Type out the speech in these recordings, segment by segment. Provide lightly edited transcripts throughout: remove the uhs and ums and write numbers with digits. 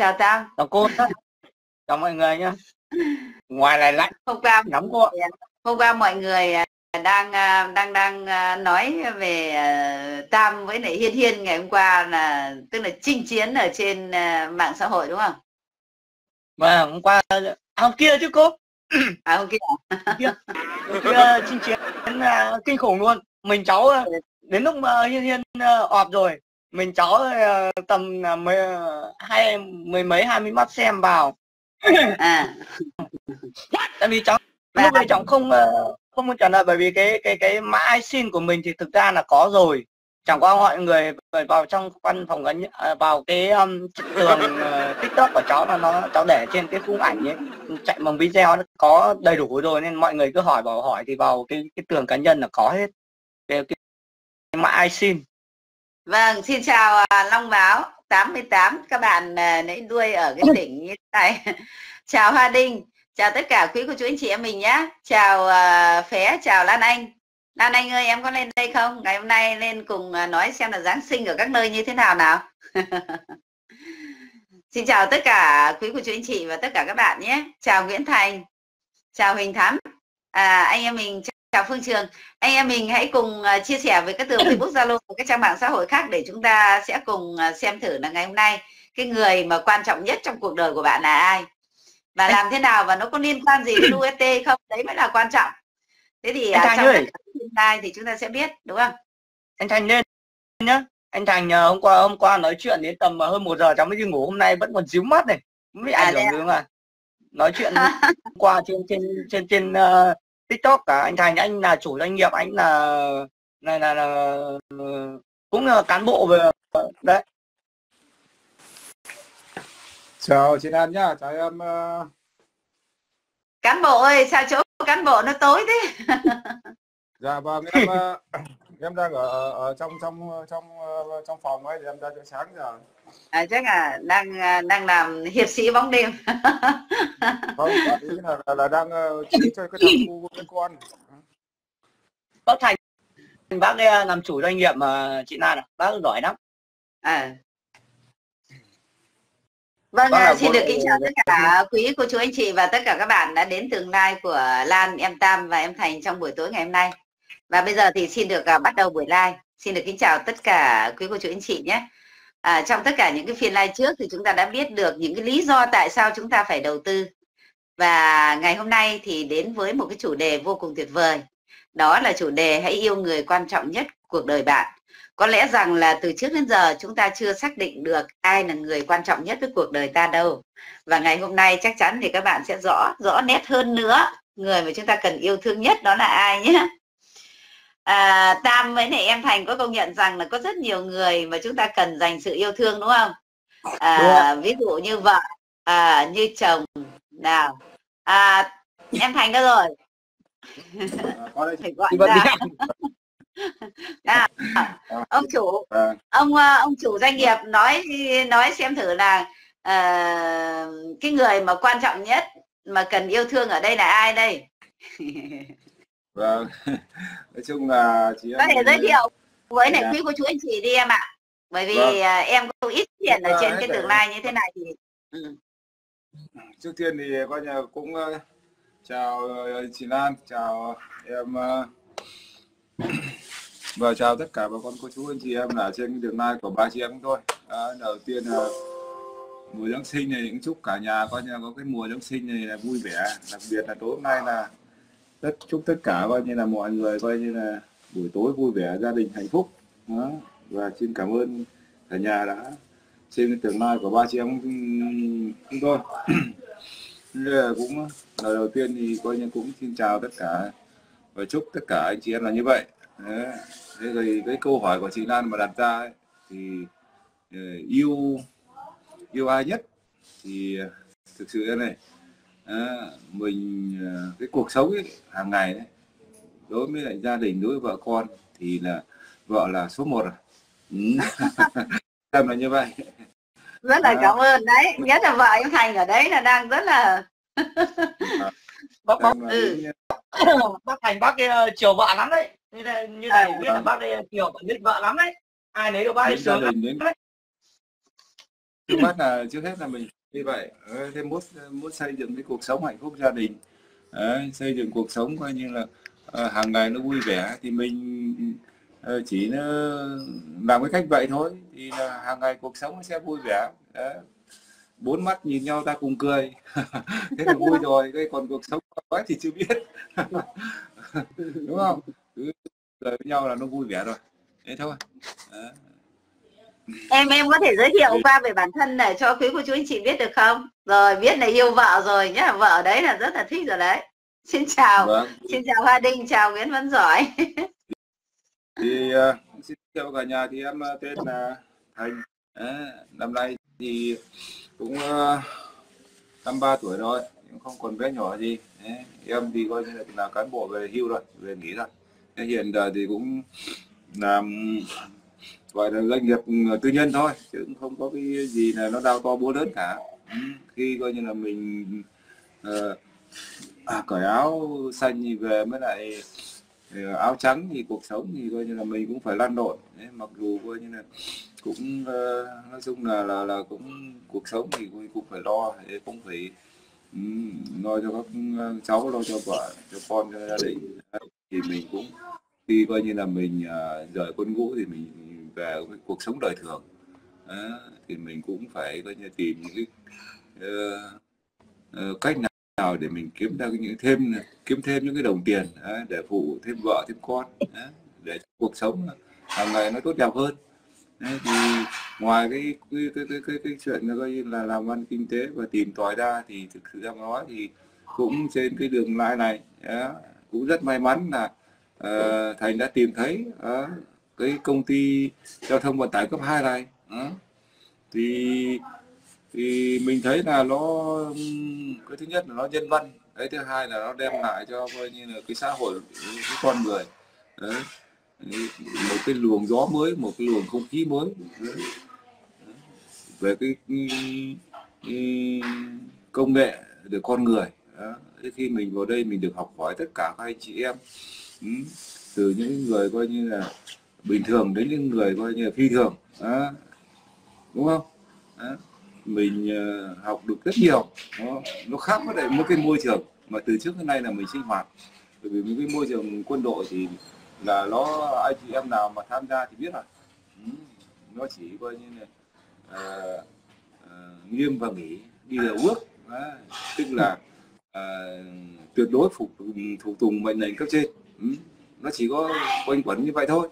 Chào Tam, chào cô, chào mọi người nhá. Ngoài này lạnh, hôm qua mọi người đang nói về Tam với lại Hiên. Hiên ngày hôm qua là tức là chinh chiến ở trên mạng xã hội đúng không? Mà hôm qua, hôm kia chứ cô. À hôm kia. Hôm kia chinh chiến kinh khủng luôn. Mình cháu đến lúc Hiên ọp rồi, mình cháu tầm mười mấy hai mươi mắt xem vào. À. Tại vì cháu lúc đấy cháu không muốn trả lời, bởi vì cái mã ISIN của mình thì thực ra là có rồi, chẳng qua mọi người vào trong văn phòng ấn vào cái tường TikTok của cháu là cháu để trên cái khung ảnh ấy, chạy bằng video nó có đầy đủ rồi, nên mọi người cứ hỏi bảo hỏi thì vào cái tường cá nhân là có hết cái mã ISIN. Vâng, xin chào Long Báo 88, các bạn nãy đuôi ở cái tỉnh như này. Chào Hoa Đinh, chào tất cả quý cô chú anh chị em mình nhá. Chào Phé, chào Lan Anh. Lan Anh ơi, em có lên đây không? Ngày hôm nay lên cùng nói xem là Giáng sinh ở các nơi như thế nào nào. Xin chào tất cả quý cô chú anh chị và tất cả các bạn nhé. Chào Nguyễn Thành, chào Huỳnh Thắm, anh em mình. Chào Phương Trường, anh em mình hãy cùng chia sẻ với các tường Facebook, Zalo và các trang mạng xã hội khác để chúng ta sẽ cùng xem thử là ngày hôm nay cái người mà quan trọng nhất trong cuộc đời của bạn là ai và làm thế nào và nó có liên quan gì đến UST không, đấy mới là quan trọng. Thế thì trong tất cả tương lai thì chúng ta sẽ biết đúng không? Anh Thành lên nhá. Anh Thành hôm qua nói chuyện đến tầm hơn 1 giờ cháu mới đi ngủ, hôm nay vẫn còn díu mắt này, mới ảnh hưởng đúng không ạ? Nói chuyện hôm qua trên TikTok cả anh Thành, anh là chủ doanh nghiệp, anh là cũng là cán bộ về đấy. Chào chị Lan nhá, chào em. Cán bộ ơi, sao chỗ cán bộ nó tối thế? Dạ vâng, em đang ở trong phòng ấy, em ra chỗ sáng giờ. À, chắc là đang làm hiệp sĩ bóng đêm. Không, ý là đang chơi cái thằng cu với con. Bác Thành, bác làm chủ doanh nghiệp mà chị Lan à, bác giỏi lắm. À. Vâng, xin được kính chào tất cả quý cô chú anh chị và tất cả các bạn đã đến tương lai của Lan, em Tam và em Thành trong buổi tối ngày hôm nay. Và bây giờ thì xin được bắt đầu buổi live. Xin được kính chào tất cả quý cô chú anh chị nhé. Trong tất cả những cái phiên live trước thì chúng ta đã biết được những cái lý do tại sao chúng ta phải đầu tư. Và ngày hôm nay thì đến với một cái chủ đề vô cùng tuyệt vời. Đó là chủ đề hãy yêu người quan trọng nhất cuộc đời bạn. Có lẽ rằng là từ trước đến giờ chúng ta chưa xác định được ai là người quan trọng nhất với cuộc đời ta đâu. Và ngày hôm nay chắc chắn thì các bạn sẽ rõ nét hơn nữa người mà chúng ta cần yêu thương nhất đó là ai nhé. Tam với này em Thành có công nhận rằng là có rất nhiều người mà chúng ta cần dành sự yêu thương đúng không? Ví dụ như vợ, như chồng nào. Em Thành đã rồi. Phải gọi ra. Ông chủ doanh nghiệp nói xem thử là cái người mà quan trọng nhất mà cần yêu thương ở đây là ai đây? Vâng, nói chung là chị có thể giới thiệu với lại quý cô chú anh chị đi em ạ. Bởi vì em có ít tiền ở trên cái tương lai như thế này thì trước tiên thì coi nhà cũng chào chị Lan, chào em và chào tất cả bà con cô chú anh chị em là trên đường live của ba chị em chúng tôi. Đầu tiên là mùa Giáng sinh này cũng chúc cả nhà coi như là có cái mùa Giáng sinh này là vui vẻ, đặc biệt là tối hôm nay là chúc tất cả coi như là mọi người coi như là buổi tối vui vẻ, gia đình hạnh phúc. Đó. Và xin cảm ơn cả nhà đã xem đường live của ba chị em chúng tôi. Là cũng lời đầu tiên thì coi như cũng xin chào tất cả và chúc tất cả anh chị em là như vậy. Thế rồi cái câu hỏi của chị Lan mà đặt ra ấy, thì yêu ai nhất thì thực sự thế này, mình cái cuộc sống ấy, hàng ngày ấy, đối với lại gia đình, đối với vợ con thì là vợ là số 1 rồi. Làm là như vậy. Rất là cảm ơn đấy, nhất là vợ em Thành ở đấy là đang rất là bác Thành bác chiều vợ lắm đấy, như này biết là bác đây chiều biết vợ lắm đấy, ai nấy được bác ấy sướng lắm đấy. Trước mắt là trước hết là mình như vậy thêm muốn xây dựng cái cuộc sống hạnh phúc gia đình, xây dựng cuộc sống coi như là hàng ngày nó vui vẻ, thì mình chỉ nó làm cái cách vậy thôi thì là hàng ngày cuộc sống nó sẽ vui vẻ. Đấy. Bốn mắt nhìn nhau ta cùng cười thế là vui rồi. Cái còn cuộc sống quá thì chưa biết đúng không, cứ cười với nhau là nó vui vẻ rồi, thế thôi. Đấy. Em có thể giới thiệu qua về bản thân để cho quý cô chú anh chị biết được không? Rồi biết là yêu vợ rồi nhá, vợ đấy là rất là thích rồi đấy. Xin chào, vâng. Xin chào Hoa Đinh, chào Nguyễn Văn Giỏi. Thì xin chào cả nhà, thì em tên là Thành. Năm nay thì cũng 53 tuổi rồi, cũng không còn bé nhỏ gì. Em thì coi như là cán bộ về hưu rồi, về nghỉ rồi. Hiện giờ thì cũng làm gọi là doanh nghiệp tư nhân thôi, chứ cũng không có cái gì là nó đau to búa lớn cả. Khi coi như là mình cởi áo xanh thì về mới lại áo trắng, thì cuộc sống thì coi như là mình cũng phải lăn lộn. Mặc dù coi như là cũng nói chung là cũng cuộc sống thì cũng phải lo, cũng phải lo cho các cháu, lo cho vợ, cho con, cho gia đình. Thì mình cũng khi coi như là mình rời quân ngũ thì mình về cuộc sống đời thường, thì mình cũng phải coi như tìm những cái cách nào để mình kiếm ra những kiếm thêm những cái đồng tiền để phụ thêm vợ thêm con, để cuộc sống hàng ngày nó tốt đẹp hơn. Thì ngoài cái chuyện là làm ăn kinh tế và tìm tòi ra, thì thực sự ra nói thì cũng trên cái đường lại này cũng rất may mắn là Thành đã tìm thấy cái công ty giao thông vận tải cấp 2 này. Thì mình thấy là nó, cái thứ nhất là nó nhân văn, cái thứ hai là nó đem lại cho coi như là cái xã hội, cái con người một cái luồng gió mới, một cái luồng không khí mới. Về cái công nghệ được con người. Khi mình vào đây mình được học hỏi tất cả các anh chị em, từ những người coi như là bình thường đến những người coi như là phi thường, đúng không? Mình học được rất nhiều, nó khác với một cái môi trường mà từ trước đến nay là mình sinh hoạt. Bởi vì một cái môi trường quân đội thì là nó, anh chị em nào mà tham gia thì biết là nó chỉ coi như là nghiêm và nghỉ, đi là bước, tức là tuyệt đối phục tùng mệnh lệnh cấp trên. Nó chỉ có quanh quẩn như vậy thôi.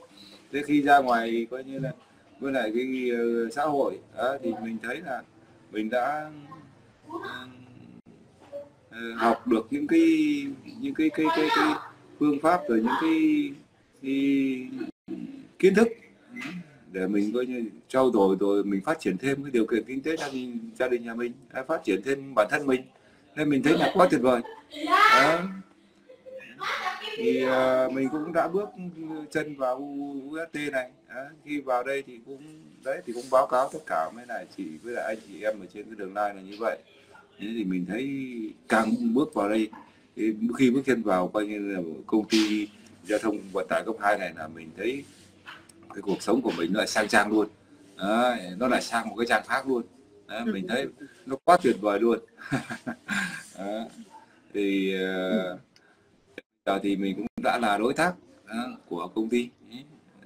Thế khi ra ngoài coi như là với lại cái xã hội thì mình thấy là mình đã học được những cái phương pháp, rồi những cái kiến thức để mình coi như trau dồi, rồi mình phát triển thêm cái điều kiện kinh tế gia đình nhà mình, phát triển thêm bản thân mình, nên mình thấy là quá tuyệt vời. Thì mình cũng đã bước chân vào UST này. Khi vào đây thì cũng báo cáo tất cả mấy này chị với lại anh chị em ở trên cái đường line là như vậy. Thế thì mình thấy càng bước vào đây, khi bước chân vào coi như là công ty giao thông vận tải cấp 2 này, là mình thấy cái cuộc sống của mình nó lại sang trang luôn. Nó lại sang một cái trang khác luôn. Mình thấy nó quá tuyệt vời luôn. Thì thì mình cũng đã là đối tác của công ty,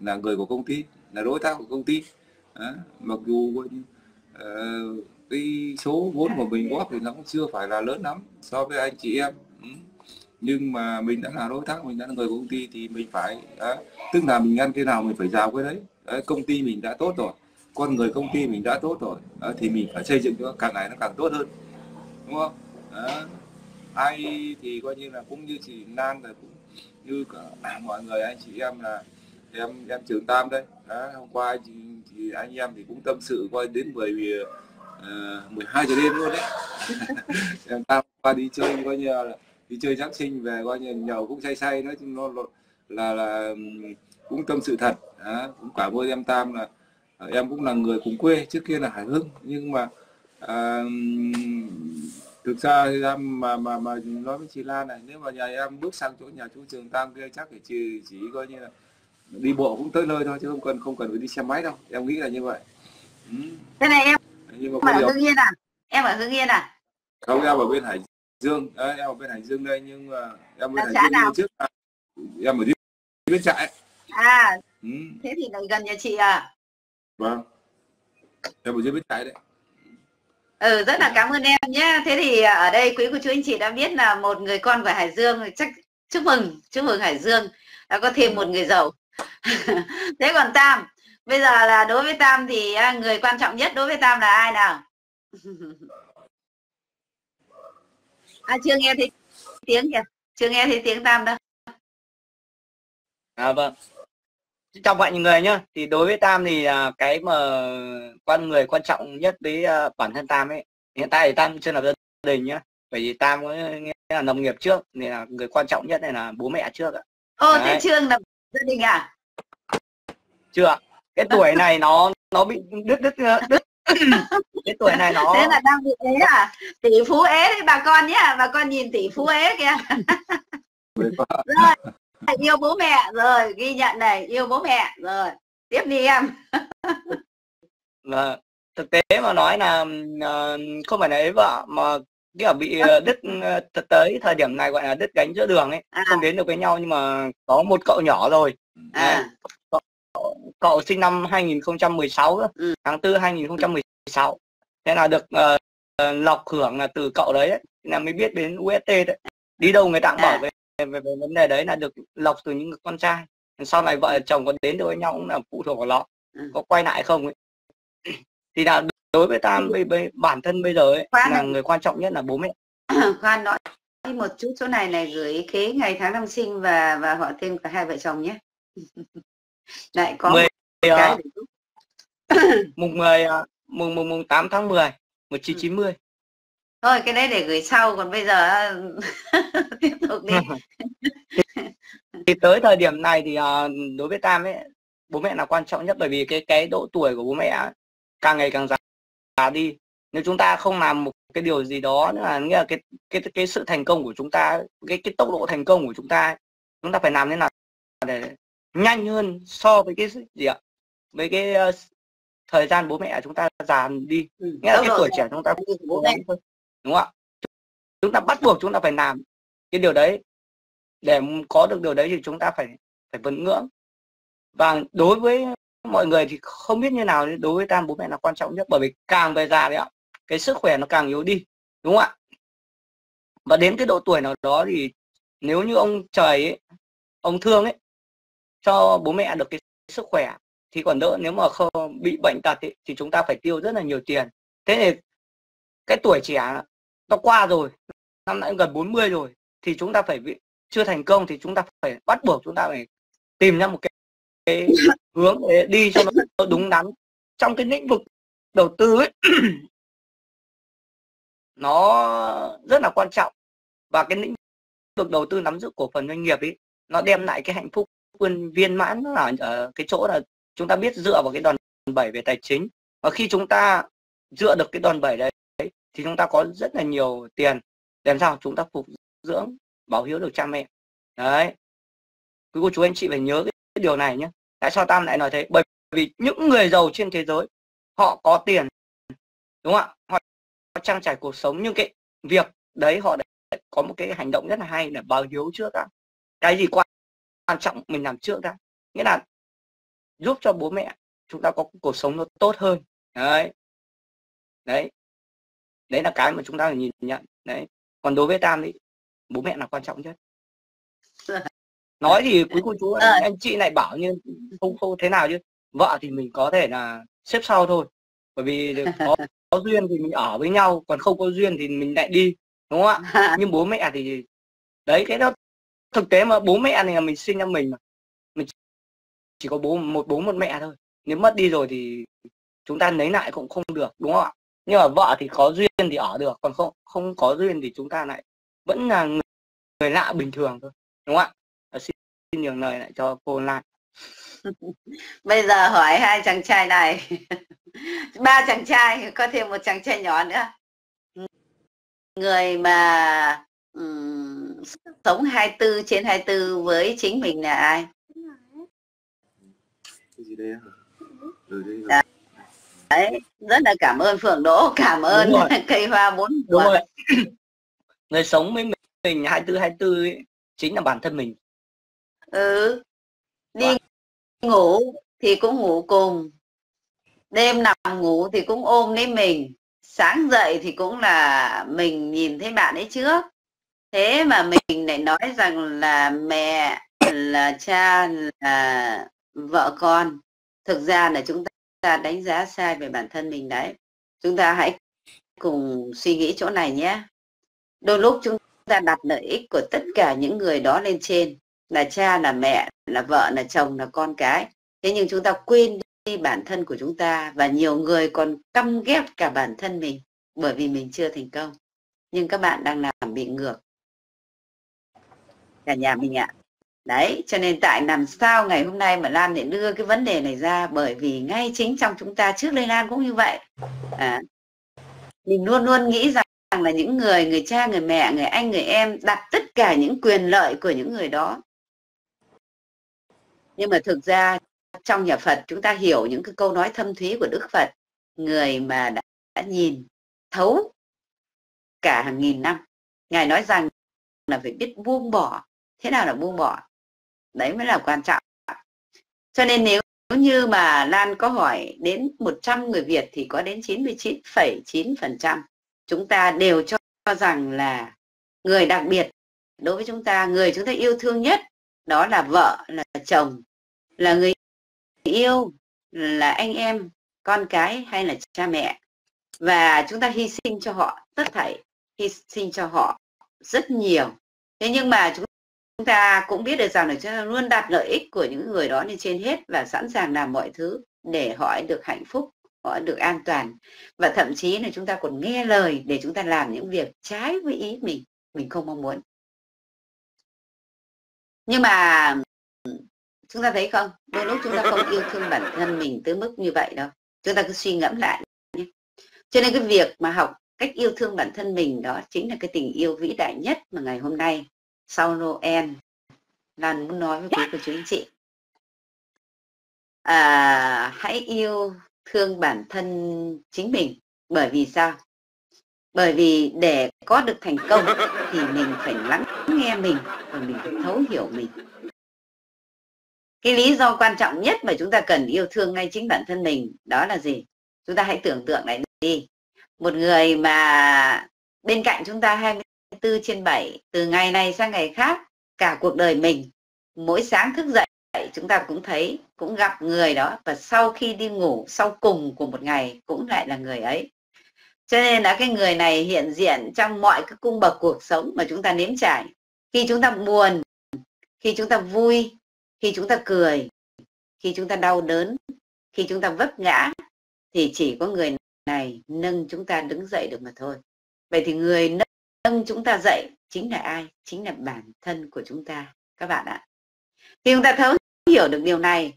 là người của công ty, là đối tác của công ty. Mặc dù cái số vốn của mình góp thì nó cũng chưa phải là lớn lắm so với anh chị em, nhưng mà mình đã là đối tác, mình đã là người của công ty thì mình phải, tức là mình ăn cái nào mình phải rào cái đấy. Công ty mình đã tốt rồi, con người công ty mình đã tốt rồi, thì mình phải xây dựng nó càng ngày nó càng tốt hơn, đúng không? Ai thì coi như là cũng như chị Lan, rồi cũng như cả mọi người anh chị em, là em trưởng Tam đây. Hôm qua anh em thì cũng tâm sự coi đến 12 giờ đêm luôn đấy. Em Tam qua đi chơi coi như là đi chơi Giáng sinh về coi như nhậu cũng say, nói chung nó là cũng tâm sự thật. Cũng cả môi em Tam là em cũng là người cùng quê, trước kia là Hải Hưng, nhưng mà thực ra mà nói với chị Lan này, nếu mà nhà em bước sang chỗ nhà chú Trường Tam kia chắc phải chỉ coi như là đi bộ cũng tới nơi thôi, chứ không cần phải đi xe máy đâu, em nghĩ là như vậy. Thế này em Nhưng mà ở Hưng Yên à? Em ở Hưng Yên à? Không, em ở bên Hải Dương. Đấy, em ở bên Hải Dương đây, nhưng mà em ở xã nào? Trước em ở bên Trại. À, ừ. Thế thì gần nhà chị à? Vâng, em ở dưới Bến Trại đấy. Ừ, rất là cảm ơn em nhé. Thế thì ở đây quý cô chú anh chị đã biết là một người con của Hải Dương, chắc chúc mừng Hải Dương đã có thêm một người giàu. Thế còn Tam, bây giờ là đối với Tam thì người quan trọng nhất đối với Tam là ai nào? À, chưa nghe thấy tiếng kìa, chưa nghe thấy tiếng Tam đâu. À vâng. Chào mọi người nhá. Thì đối với Tam thì cái mà con người quan trọng nhất với bản thân Tam ấy, hiện tại thì Tam chưa lập gia đình nhá, bởi vì Tam có nghĩa là nông nghiệp trước nên là người quan trọng nhất này là bố mẹ trước ạ. Ô, thế Trương lập gia đình à? Chưa. Cái tuổi này nó bị đứt. Cái tuổi này nó thế là đang bị ế à? Tỷ phú ế đấy bà con nhá, bà con nhìn tỷ phú ế kìa. Rồi. Yêu bố mẹ rồi, ghi nhận này, yêu bố mẹ rồi, tiếp đi em. Thực tế mà nói là không phải là ấy vợ mà kiểu bị đứt, tới thời điểm này gọi là đứt gánh giữa đường ấy, không đến được với nhau, nhưng mà có một cậu nhỏ rồi. À. Cậu sinh năm 2016 đó, tháng 4 2016. Thế là được lọc hưởng là từ cậu đấy, là mới biết đến UST đấy. Đi đâu người ta bảo vậy. Về vấn đề đấy là được lọc từ những người con trai, sau này vợ chồng có đến được với nhau cũng là phụ thuộc vào nó có quay lại không ấy. Thì là đối với Tam, bản thân bây giờ ấy, là người quan trọng nhất là bố mẹ. Khoan nói một chút, chỗ này này gửi cái ngày tháng năm sinh và họ tên của hai vợ chồng nhé. Lại có cái mùng 8 tháng 10 1990. Thôi cái đấy để gửi sau, còn bây giờ tiếp tục đi. Thì tới thời điểm này thì đối với Tam ấy, bố mẹ là quan trọng nhất, bởi vì cái độ tuổi của bố mẹ ấy, càng ngày càng già đi. Nếu chúng ta không làm một cái điều gì đó, nghĩa là cái sự thành công của chúng ta, cái tốc độ thành công của chúng ta ấy, chúng ta phải làm thế nào để nhanh hơn so với cái gì ạ, với cái thời gian bố mẹ chúng ta già đi. Nghĩa là cái tuổi trẻ chúng ta bố mẹ thôi, đúng không ạ? Chúng ta bắt buộc chúng ta phải làm cái điều đấy. Để có được điều đấy thì chúng ta phải vượt ngưỡng. Và đối với mọi người thì không biết như nào, đối với Tam bố mẹ là quan trọng nhất, bởi vì càng về già đấy ạ, cái sức khỏe nó càng yếu đi, đúng không ạ? Và đến cái độ tuổi nào đó thì nếu như ông trời ấy, ông thương ấy, cho bố mẹ được cái sức khỏe thì còn đỡ. Nếu mà không bị bệnh tật ấy, thì chúng ta phải tiêu rất là nhiều tiền. Thế thì cái tuổi trẻ nó qua rồi, năm nay gần 40 rồi, thì chúng ta phải chưa thành công thì chúng ta phải bắt buộc chúng ta phải tìm ra một cái hướng để đi cho nó đúng đắn trong cái lĩnh vực đầu tư ấy. Nó rất là quan trọng, và cái lĩnh vực đầu tư nắm giữ cổ phần doanh nghiệp ấy, nó đem lại cái hạnh phúc viên mãn ở cái chỗ là chúng ta biết dựa vào cái đòn bẩy về tài chính, và khi chúng ta dựa được cái đòn bẩy đấy thì chúng ta có rất là nhiều tiền để làm sao chúng ta phục dưỡng, báo hiếu được cha mẹ. Đấy, quý cô chú anh chị phải nhớ cái điều này nhé. Tại sao Tam lại nói thế? Bởi vì những người giàu trên thế giới họ có tiền, đúng không ạ? Họ trang trải cuộc sống, nhưng cái việc đấy họ đã có một cái hành động rất là hay là báo hiếu trước đã. Cái gì quan trọng mình làm trước đã, nghĩa là giúp cho bố mẹ chúng ta có cuộc sống nó tốt hơn. Đấy là cái mà chúng ta phải nhìn nhận đấy. Còn đối với Tam ấy, bố mẹ là quan trọng nhất. Nói thì quý cô chú anh chị lại bảo như không thế nào chứ vợ thì mình có thể là xếp sau thôi, bởi vì có duyên thì mình ở với nhau, còn không có duyên thì mình lại đi, đúng không ạ? Nhưng bố mẹ thì đấy, cái đó thực tế mà bố mẹ này là mình sinh ra mình chỉ có một bố một mẹ thôi. Nếu mất đi rồi thì chúng ta lấy lại cũng không được, đúng không ạ? Nhưng mà vợ thì có duyên thì ở được, còn không có duyên thì chúng ta lại vẫn là người lạ bình thường thôi, đúng không ạ? Xin nhường lời lại cho cô Lan. Bây giờ hỏi hai chàng trai này, ba chàng trai, có thêm một chàng trai nhỏ nữa. Người mà sống 24/24 với chính mình là ai? Cái gì đây hả? Đấy, rất là cảm ơn Phượng Đỗ, cảm ơn cây hoa bốn mùa. Người sống với mình 24/24 ấy, chính là bản thân mình. Ừ, đi ngủ thì cũng ngủ cùng, đêm nằm ngủ thì cũng ôm lấy mình, sáng dậy thì cũng là mình nhìn thấy bạn ấy trước. Thế mà mình lại nói rằng là mẹ, là cha, là vợ con. Thực ra là chúng ta đánh giá sai về bản thân mình đấy. Chúng ta hãy cùng suy nghĩ chỗ này nhé. Đôi lúc chúng ta đặt lợi ích của tất cả những người đó lên trên, là cha, là mẹ, là vợ, là chồng, là con cái. Thế nhưng chúng ta quên đi bản thân của chúng ta, và nhiều người còn căm ghét cả bản thân mình bởi vì mình chưa thành công. Nhưng các bạn đang làm bị ngược cả nhà mình ạ. Đấy, cho nên tại làm sao ngày hôm nay mà Lan để đưa cái vấn đề này ra, bởi vì ngay chính trong chúng ta trước đây Lan cũng như vậy. Mình luôn luôn nghĩ rằng là những người cha, người mẹ, người anh, người em đặt tất cả những quyền lợi của những người đó. Nhưng mà thực ra trong nhà Phật chúng ta hiểu những cái câu nói thâm thúy của Đức Phật, người mà đã nhìn thấu cả hàng nghìn năm. Ngài nói rằng là phải biết buông bỏ. Thế nào là buông bỏ? Đấy mới là quan trọng. Cho nên nếu như mà Lan có hỏi đến 100 người Việt thì có đến 99,9% chúng ta đều cho rằng là người đặc biệt đối với chúng ta, người chúng ta yêu thương nhất đó là vợ, là chồng, là người yêu, là anh em, con cái hay là cha mẹ. Và chúng ta hy sinh cho họ tất thảy, hy sinh cho họ rất nhiều. Thế nhưng mà chúng ta cũng biết được rằng là chúng ta luôn đặt lợi ích của những người đó lên trên hết, và sẵn sàng làm mọi thứ để họ được hạnh phúc, họ được an toàn. Và thậm chí là chúng ta còn nghe lời để chúng ta làm những việc trái với ý mình không mong muốn. Nhưng mà chúng ta thấy không, đôi lúc chúng ta không yêu thương bản thân mình tới mức như vậy đâu. Chúng ta cứ suy ngẫm lại. Cho nên cái việc mà học cách yêu thương bản thân mình đó chính là cái tình yêu vĩ đại nhất mà ngày hôm nay sau Noel Lan muốn nói với quý cô chú anh chị. Hãy yêu thương bản thân chính mình. Bởi vì sao? Bởi vì để có được thành công thì mình phải lắng nghe mình, và mình phải thấu hiểu mình. Cái lý do quan trọng nhất mà chúng ta cần yêu thương ngay chính bản thân mình đó là gì? Chúng ta hãy tưởng tượng lại đi. Một người mà bên cạnh chúng ta 24/7, từ ngày này sang ngày khác, cả cuộc đời mình, mỗi sáng thức dậy chúng ta cũng thấy, cũng gặp người đó, và sau khi đi ngủ, sau cùng của một ngày cũng lại là người ấy. Cho nên là cái người này hiện diện trong mọi các cung bậc cuộc sống mà chúng ta nếm trải. Khi chúng ta buồn, khi chúng ta vui, khi chúng ta cười, khi chúng ta đau đớn, khi chúng ta vấp ngã, thì chỉ có người này nâng chúng ta đứng dậy được mà thôi. Vậy thì người nâng chúng ta dậy chính là ai? Chính là bản thân của chúng ta, các bạn ạ. Khi chúng ta thấu hiểu được điều này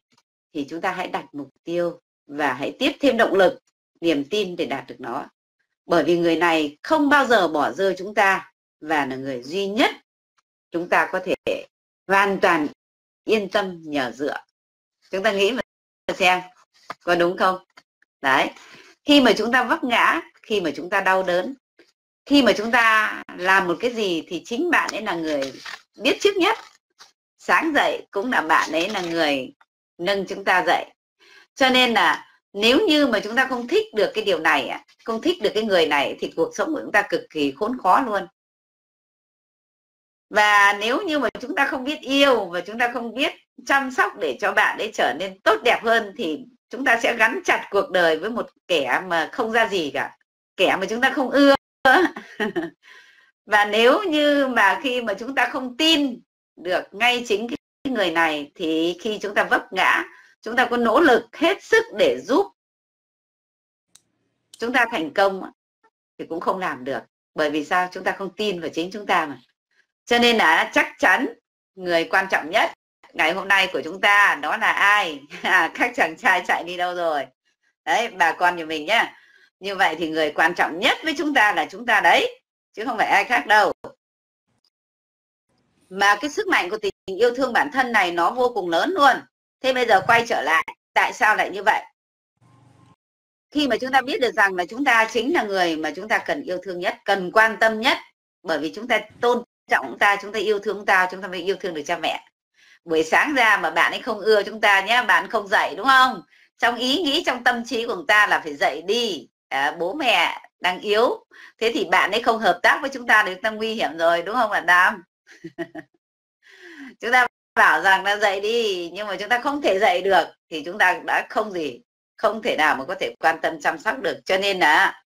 thì chúng ta hãy đặt mục tiêu và hãy tiếp thêm động lực, niềm tin để đạt được nó. Bởi vì người này không bao giờ bỏ rơi chúng ta, và là người duy nhất chúng ta có thể hoàn toàn yên tâm nhờ dựa. Chúng ta nghĩ mà xem có đúng không? Đấy, khi mà chúng ta vấp ngã, khi mà chúng ta đau đớn, khi mà chúng ta làm một cái gì thì chính bạn ấy là người biết trước nhất. Sáng dậy cũng là bạn ấy là người nâng chúng ta dậy. Cho nên là nếu như mà chúng ta không thích được cái điều này, không thích được cái người này, thì cuộc sống của chúng ta cực kỳ khốn khó luôn. Và nếu như mà chúng ta không biết yêu và chúng ta không biết chăm sóc để cho bạn ấy trở nên tốt đẹp hơn, thì chúng ta sẽ gắn chặt cuộc đời với một kẻ mà không ra gì cả, kẻ mà chúng ta không ưa. Và nếu như mà khi mà chúng ta không tin được ngay chính cái người này, thì khi chúng ta vấp ngã, chúng ta có nỗ lực hết sức để giúp chúng ta thành công thì cũng không làm được. Bởi vì sao? Chúng ta không tin vào chính chúng ta mà. Cho nên là chắc chắn người quan trọng nhất ngày hôm nay của chúng ta đó là ai? Các chàng trai chạy đi đâu rồi? Đấy, bà con nhà mình nhá. Như vậy thì người quan trọng nhất với chúng ta là chúng ta đấy, chứ không phải ai khác đâu. Mà cái sức mạnh của tình yêu thương bản thân này nó vô cùng lớn luôn. Thế bây giờ quay trở lại, tại sao lại như vậy? Khi mà chúng ta biết được rằng là chúng ta chính là người mà chúng ta cần yêu thương nhất, cần quan tâm nhất, bởi vì chúng ta tôn trọng chúng ta yêu thương chúng ta mới yêu thương được cha mẹ. Buổi sáng ra mà bạn ấy không ưa chúng ta nhé, bạn không dậy đúng không? Trong ý nghĩ, trong tâm trí của chúng ta là phải dậy đi, bố mẹ đang yếu. Thế thì bạn ấy không hợp tác với chúng ta thì chúng ta nguy hiểm rồi, đúng không bạn Nam? Chúng ta bảo rằng là dậy đi, nhưng mà chúng ta không thể dậy được thì chúng ta đã không thể nào mà có thể quan tâm chăm sóc được. Cho nên là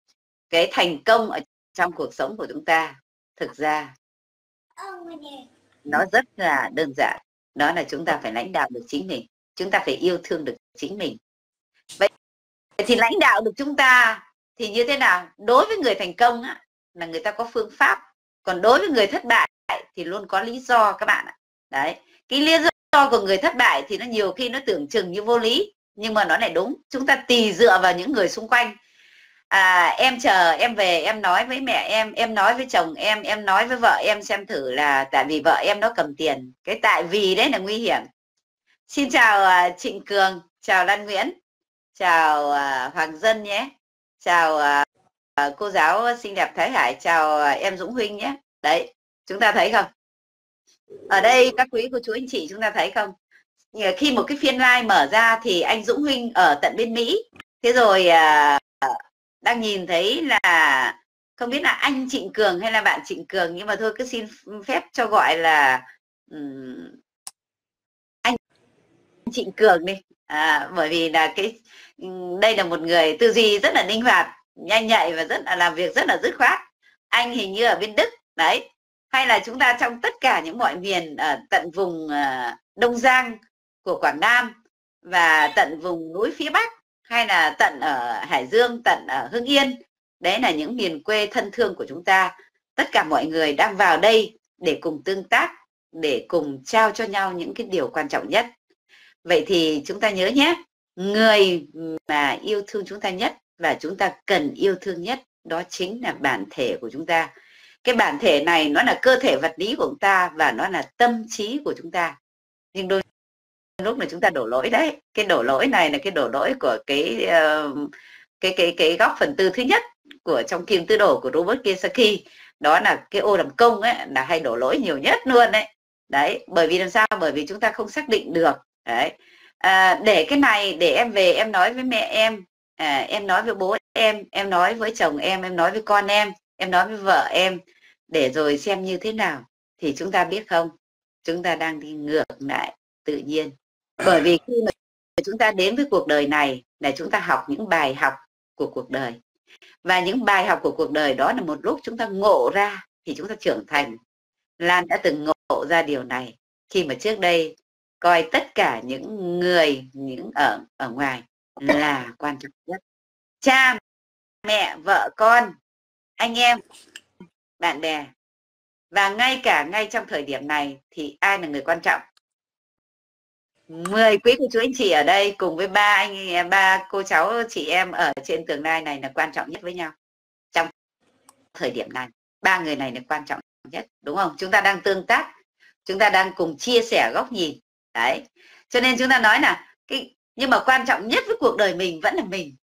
cái thành công ở trong cuộc sống của chúng ta thực ra nó rất là đơn giản. Đó là chúng ta phải lãnh đạo được chính mình, chúng ta phải yêu thương được chính mình. Vậy thì lãnh đạo được chúng ta thì như thế nào? Đối với người thành công là người ta có phương pháp, còn đối với người thất bại thì luôn có lý do các bạn ạ. Đấy, cái lý do của người thất bại thì nó nhiều khi nó tưởng chừng như vô lý nhưng mà nó lại đúng. Chúng ta tùy dựa vào những người xung quanh. Em chờ em về em nói với mẹ em nói với chồng em nói với vợ em xem thử là tại vì vợ em nó cầm tiền. Cái tại vì đấy là nguy hiểm. Xin chào Trịnh Cường, chào Lan Nguyễn, chào Hoàng Dân nhé, chào cô giáo xinh đẹp Thái Hải, chào em Dũng Huynh nhé. Đấy, chúng ta thấy không? Ở đây các quý cô chú anh chị chúng ta thấy không? Khi một cái phiên live mở ra thì anh Dũng Huynh ở tận bên Mỹ, thế rồi đang nhìn thấy là không biết là anh Trịnh Cường hay là bạn Trịnh Cường, nhưng mà thôi cứ xin phép cho gọi là anh Trịnh Cường đi, bởi vì là đây là một người tư duy rất là linh hoạt, nhanh nhạy và rất là làm việc rất là dứt khoát. Anh hình như ở bên Đức đấy, hay là chúng ta trong tất cả những mọi miền ở tận vùng Đông Giang của Quảng Nam và tận vùng núi phía Bắc, hay là tận ở Hải Dương, tận ở Hưng Yên. Đấy là những miền quê thân thương của chúng ta. Tất cả mọi người đang vào đây để cùng tương tác, để cùng trao cho nhau những cái điều quan trọng nhất. Vậy thì chúng ta nhớ nhé, người mà yêu thương chúng ta nhất và chúng ta cần yêu thương nhất đó chính là bản thể của chúng ta. Cái bản thể này nó là cơ thể vật lý của chúng ta và nó là tâm trí của chúng ta. Nhưng đôi lúc là chúng ta đổ lỗi đấy. Cái đổ lỗi này là cái đổ lỗi của cái góc phần tư thứ nhất của trong kim tứ đổ của Robert Kiyosaki. Đó là cái ô làm công ấy, là hay đổ lỗi nhiều nhất luôn đấy. Đấy, bởi vì làm sao? Bởi vì chúng ta không xác định được. Đấy. Để cái này, để em về em nói với mẹ em nói với bố em nói với chồng em nói với con em nói với vợ em, để rồi xem như thế nào. Thì chúng ta biết không, chúng ta đang đi ngược lại tự nhiên. Bởi vì khi mà chúng ta đến với cuộc đời này là chúng ta học những bài học của cuộc đời. Và những bài học của cuộc đời đó là một lúc chúng ta ngộ ra thì chúng ta trưởng thành. Lan đã từng ngộ ra điều này khi mà trước đây coi tất cả những người ở ngoài là quan trọng nhất. Cha, mẹ, vợ con, anh em, bạn bè. Và ngay trong thời điểm này thì ai là người quan trọng? 10 quý cô chú anh chị ở đây cùng với ba cô cháu chị em ở trên tương lai này là quan trọng nhất với nhau. Trong thời điểm này, ba người này là quan trọng nhất, đúng không? Chúng ta đang tương tác, chúng ta đang cùng chia sẻ góc nhìn. Đấy. Cho nên chúng ta nói là nhưng mà quan trọng nhất với cuộc đời mình vẫn là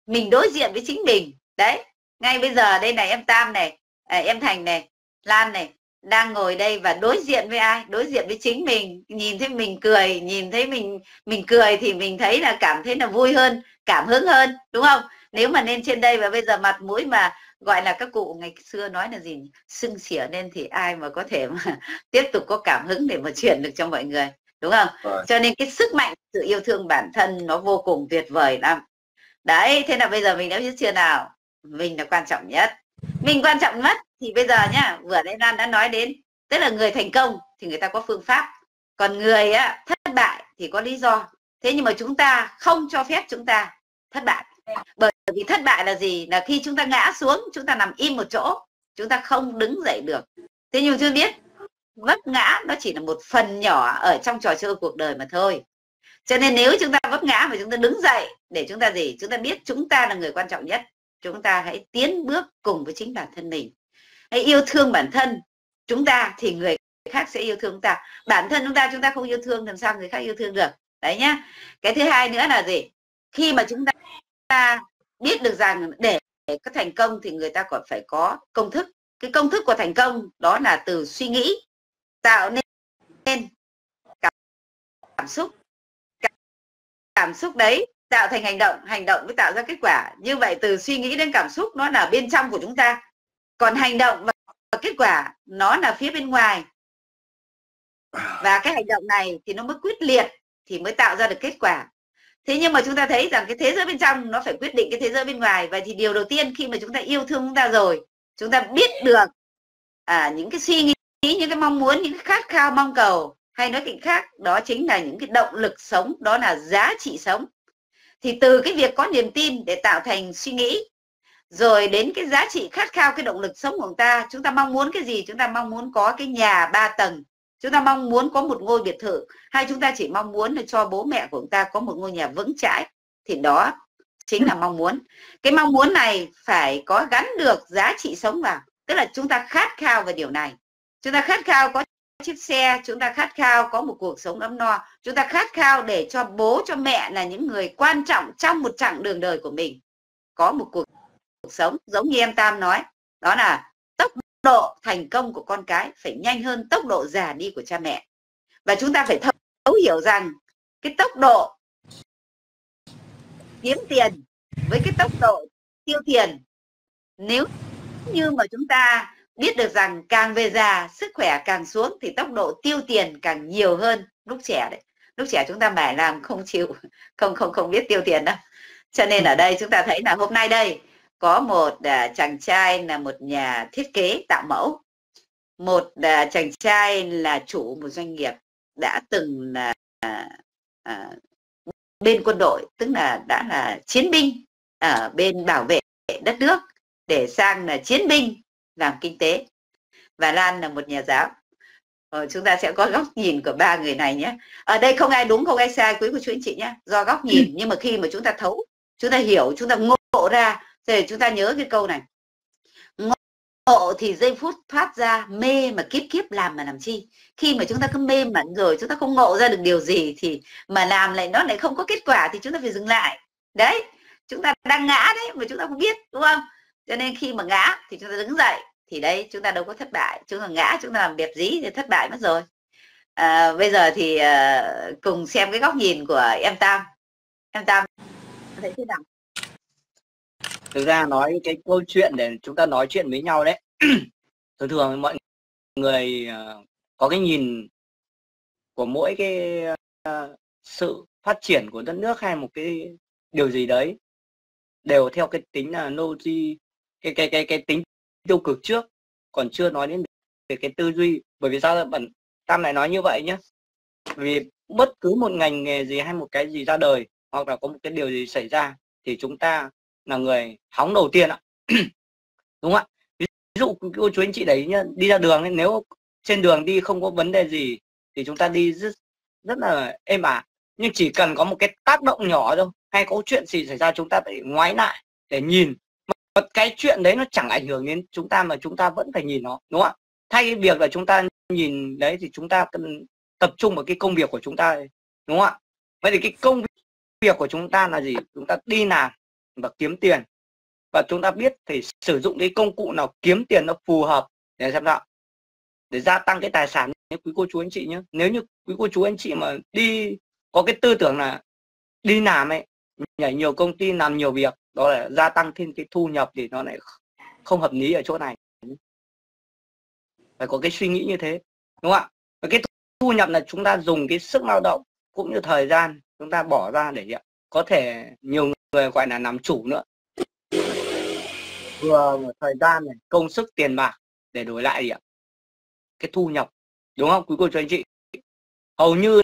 mình đối diện với chính mình. Đấy. Ngay bây giờ đây này, em Tam này, em Thành này, Lan này đang ngồi đây và đối diện với ai? Đối diện với chính mình. Nhìn thấy mình cười, nhìn thấy mình cười thì mình thấy là cảm thấy là vui hơn, cảm hứng hơn, đúng không? Nếu mà lên trên đây và bây giờ mặt mũi mà gọi là các cụ ngày xưa nói là gì, sưng xỉa lên thì ai mà có thể mà tiếp tục có cảm hứng để mà truyền được cho mọi người, đúng không? Rồi. Cho nên cái sức mạnh sự yêu thương bản thân nó vô cùng tuyệt vời lắm. Đấy, thế là bây giờ mình đã biết chưa nào? Mình là quan trọng nhất. Mình quan trọng nhất thì bây giờ nhá, vừa nãy Lan đã nói đến, tức là người thành công thì người ta có phương pháp, còn người thất bại thì có lý do. Thế nhưng mà chúng ta không cho phép chúng ta thất bại. Bởi vì thất bại là gì? Là khi chúng ta ngã xuống, chúng ta nằm im một chỗ, chúng ta không đứng dậy được. Thế nhưng chưa biết, vấp ngã nó chỉ là một phần nhỏ ở trong trò chơi cuộc đời mà thôi. Cho nên nếu chúng ta vấp ngã và chúng ta đứng dậy để chúng ta gì? Chúng ta biết chúng ta là người quan trọng nhất. Chúng ta hãy tiến bước cùng với chính bản thân mình. Hãy yêu thương bản thân chúng ta thì người khác sẽ yêu thương chúng ta. Bản thân chúng ta không yêu thương làm sao người khác yêu thương được. Đấy nhá. Cái thứ hai nữa là gì? Khi mà chúng ta biết được rằng để có thành công thì người ta còn phải có công thức. Cái công thức của thành công đó là từ suy nghĩ, tạo nên cảm xúc. Cảm xúc đấy tạo thành hành động mới tạo ra kết quả. Như vậy từ suy nghĩ đến cảm xúc nó là bên trong của chúng ta. Còn hành động và kết quả nó là phía bên ngoài. Và cái hành động này thì nó mới quyết liệt thì mới tạo ra được kết quả. Thế nhưng mà chúng ta thấy rằng cái thế giới bên trong nó phải quyết định cái thế giới bên ngoài. Vậy thì điều đầu tiên khi mà chúng ta yêu thương chúng ta rồi, chúng ta biết được những cái suy nghĩ, những cái mong muốn, những cái khát khao, mong cầu, hay nói cách khác đó chính là những cái động lực sống, đó là giá trị sống. Thì từ cái việc có niềm tin để tạo thành suy nghĩ, rồi đến cái giá trị khát khao, cái động lực sống của chúng ta mong muốn cái gì? Chúng ta mong muốn có cái nhà 3 tầng, chúng ta mong muốn có một ngôi biệt thự, hay chúng ta chỉ mong muốn là cho bố mẹ của chúng ta có một ngôi nhà vững chãi. Thì đó chính là mong muốn. Cái mong muốn này phải có gắn được giá trị sống vào, tức là chúng ta khát khao về điều này. Chúng ta khát khao có chiếc xe, chúng ta khát khao có một cuộc sống ấm no, chúng ta khát khao để cho bố, cho mẹ là những người quan trọng trong một chặng đường đời của mình có một cuộc sống. Giống như em Tam nói, đó là tốc độ thành công của con cái phải nhanh hơn tốc độ già đi của cha mẹ. Và chúng ta phải thấu hiểu rằng cái tốc độ kiếm tiền với cái tốc độ tiêu tiền, nếu như mà chúng ta biết được rằng càng về già sức khỏe càng xuống thì tốc độ tiêu tiền càng nhiều hơn lúc trẻ đấy. Lúc trẻ chúng ta mải làm không chịu, không biết tiêu tiền đâu. Cho nên ở đây chúng ta thấy là hôm nay đây có một chàng trai là một nhà thiết kế tạo mẫu, một chàng trai là chủ một doanh nghiệp đã từng là bên quân đội, tức là đã là chiến binh ở bên bảo vệ đất nước, để sang là chiến binh làm kinh tế. Và Lan là một nhà giáo. Chúng ta sẽ có góc nhìn của ba người này nhé. Ở đây không ai đúng, không ai sai, quý cô chú anh chị nhé. Do góc nhìn, nhưng mà khi mà chúng ta thấu, chúng ta hiểu, chúng ta ngộ ra, thì chúng ta nhớ cái câu này: ngộ thì giây phút thoát ra, mê mà kiếp kiếp làm mà làm chi. Khi mà chúng ta cứ mê mẩn rồi, chúng ta không ngộ ra được điều gì thì mà làm lại nó lại không có kết quả thì chúng ta phải dừng lại. Đấy, chúng ta đang ngã đấy mà chúng ta không biết, đúng không? Cho nên khi mà ngã thì chúng ta đứng dậy, thì đấy chúng ta đâu có thất bại. Chúng ta ngã, chúng ta làm đẹp gì thì thất bại mất rồi. Bây giờ thì cùng xem cái góc nhìn của em Tam. Em Tam thấy thế nào? Thực ra nói cái câu chuyện để chúng ta nói chuyện với nhau đấy, thường thường mọi người có cái nhìn của mỗi cái sự phát triển của đất nước hay một cái điều gì đấy đều theo cái tính là logic, cái tính tiêu cực trước, còn chưa nói đến về cái tư duy. Bởi vì sao bản Tam này nói như vậy nhé? Vì bất cứ một ngành nghề gì hay một cái gì ra đời, hoặc là có một cái điều gì xảy ra thì chúng ta là người hóng đầu tiên ạ. Đúng không ạ? Ví dụ cô chú anh chị đấy nhá, đi ra đường ấy, nếu trên đường đi không có vấn đề gì thì chúng ta đi rất là êm ả. Nhưng chỉ cần có một cái tác động nhỏ thôi, hay có chuyện gì xảy ra, chúng ta phải ngoái lại để nhìn. Mà cái chuyện đấy nó chẳng ảnh hưởng đến chúng ta mà chúng ta vẫn phải nhìn nó, đúng không ạ? Thay cái việc là chúng ta nhìn đấy thì chúng ta cần tập trung vào cái công việc của chúng ta, đúng không ạ? Vậy thì cái công việc của chúng ta là gì? Chúng ta đi làm và kiếm tiền. Và chúng ta biết thì sử dụng cái công cụ nào kiếm tiền nó phù hợp để xem nào, để gia tăng cái tài sản nhé, quý cô chú anh chị nhé. Nếu như quý cô chú anh chị mà đi có cái tư tưởng là đi làm ấy, nhảy nhiều công ty, làm nhiều việc, đó là gia tăng thêm cái thu nhập thì nó lại không hợp lý ở chỗ này. Phải có cái suy nghĩ như thế, đúng không ạ? Và cái thu nhập là chúng ta dùng cái sức lao động cũng như thời gian chúng ta bỏ ra để có thể nhiều người gọi là làm chủ nữa, vừa thời gian này, công sức, tiền bạc để đổi lại cái thu nhập, đúng không quý cô chú anh chị? Hầu như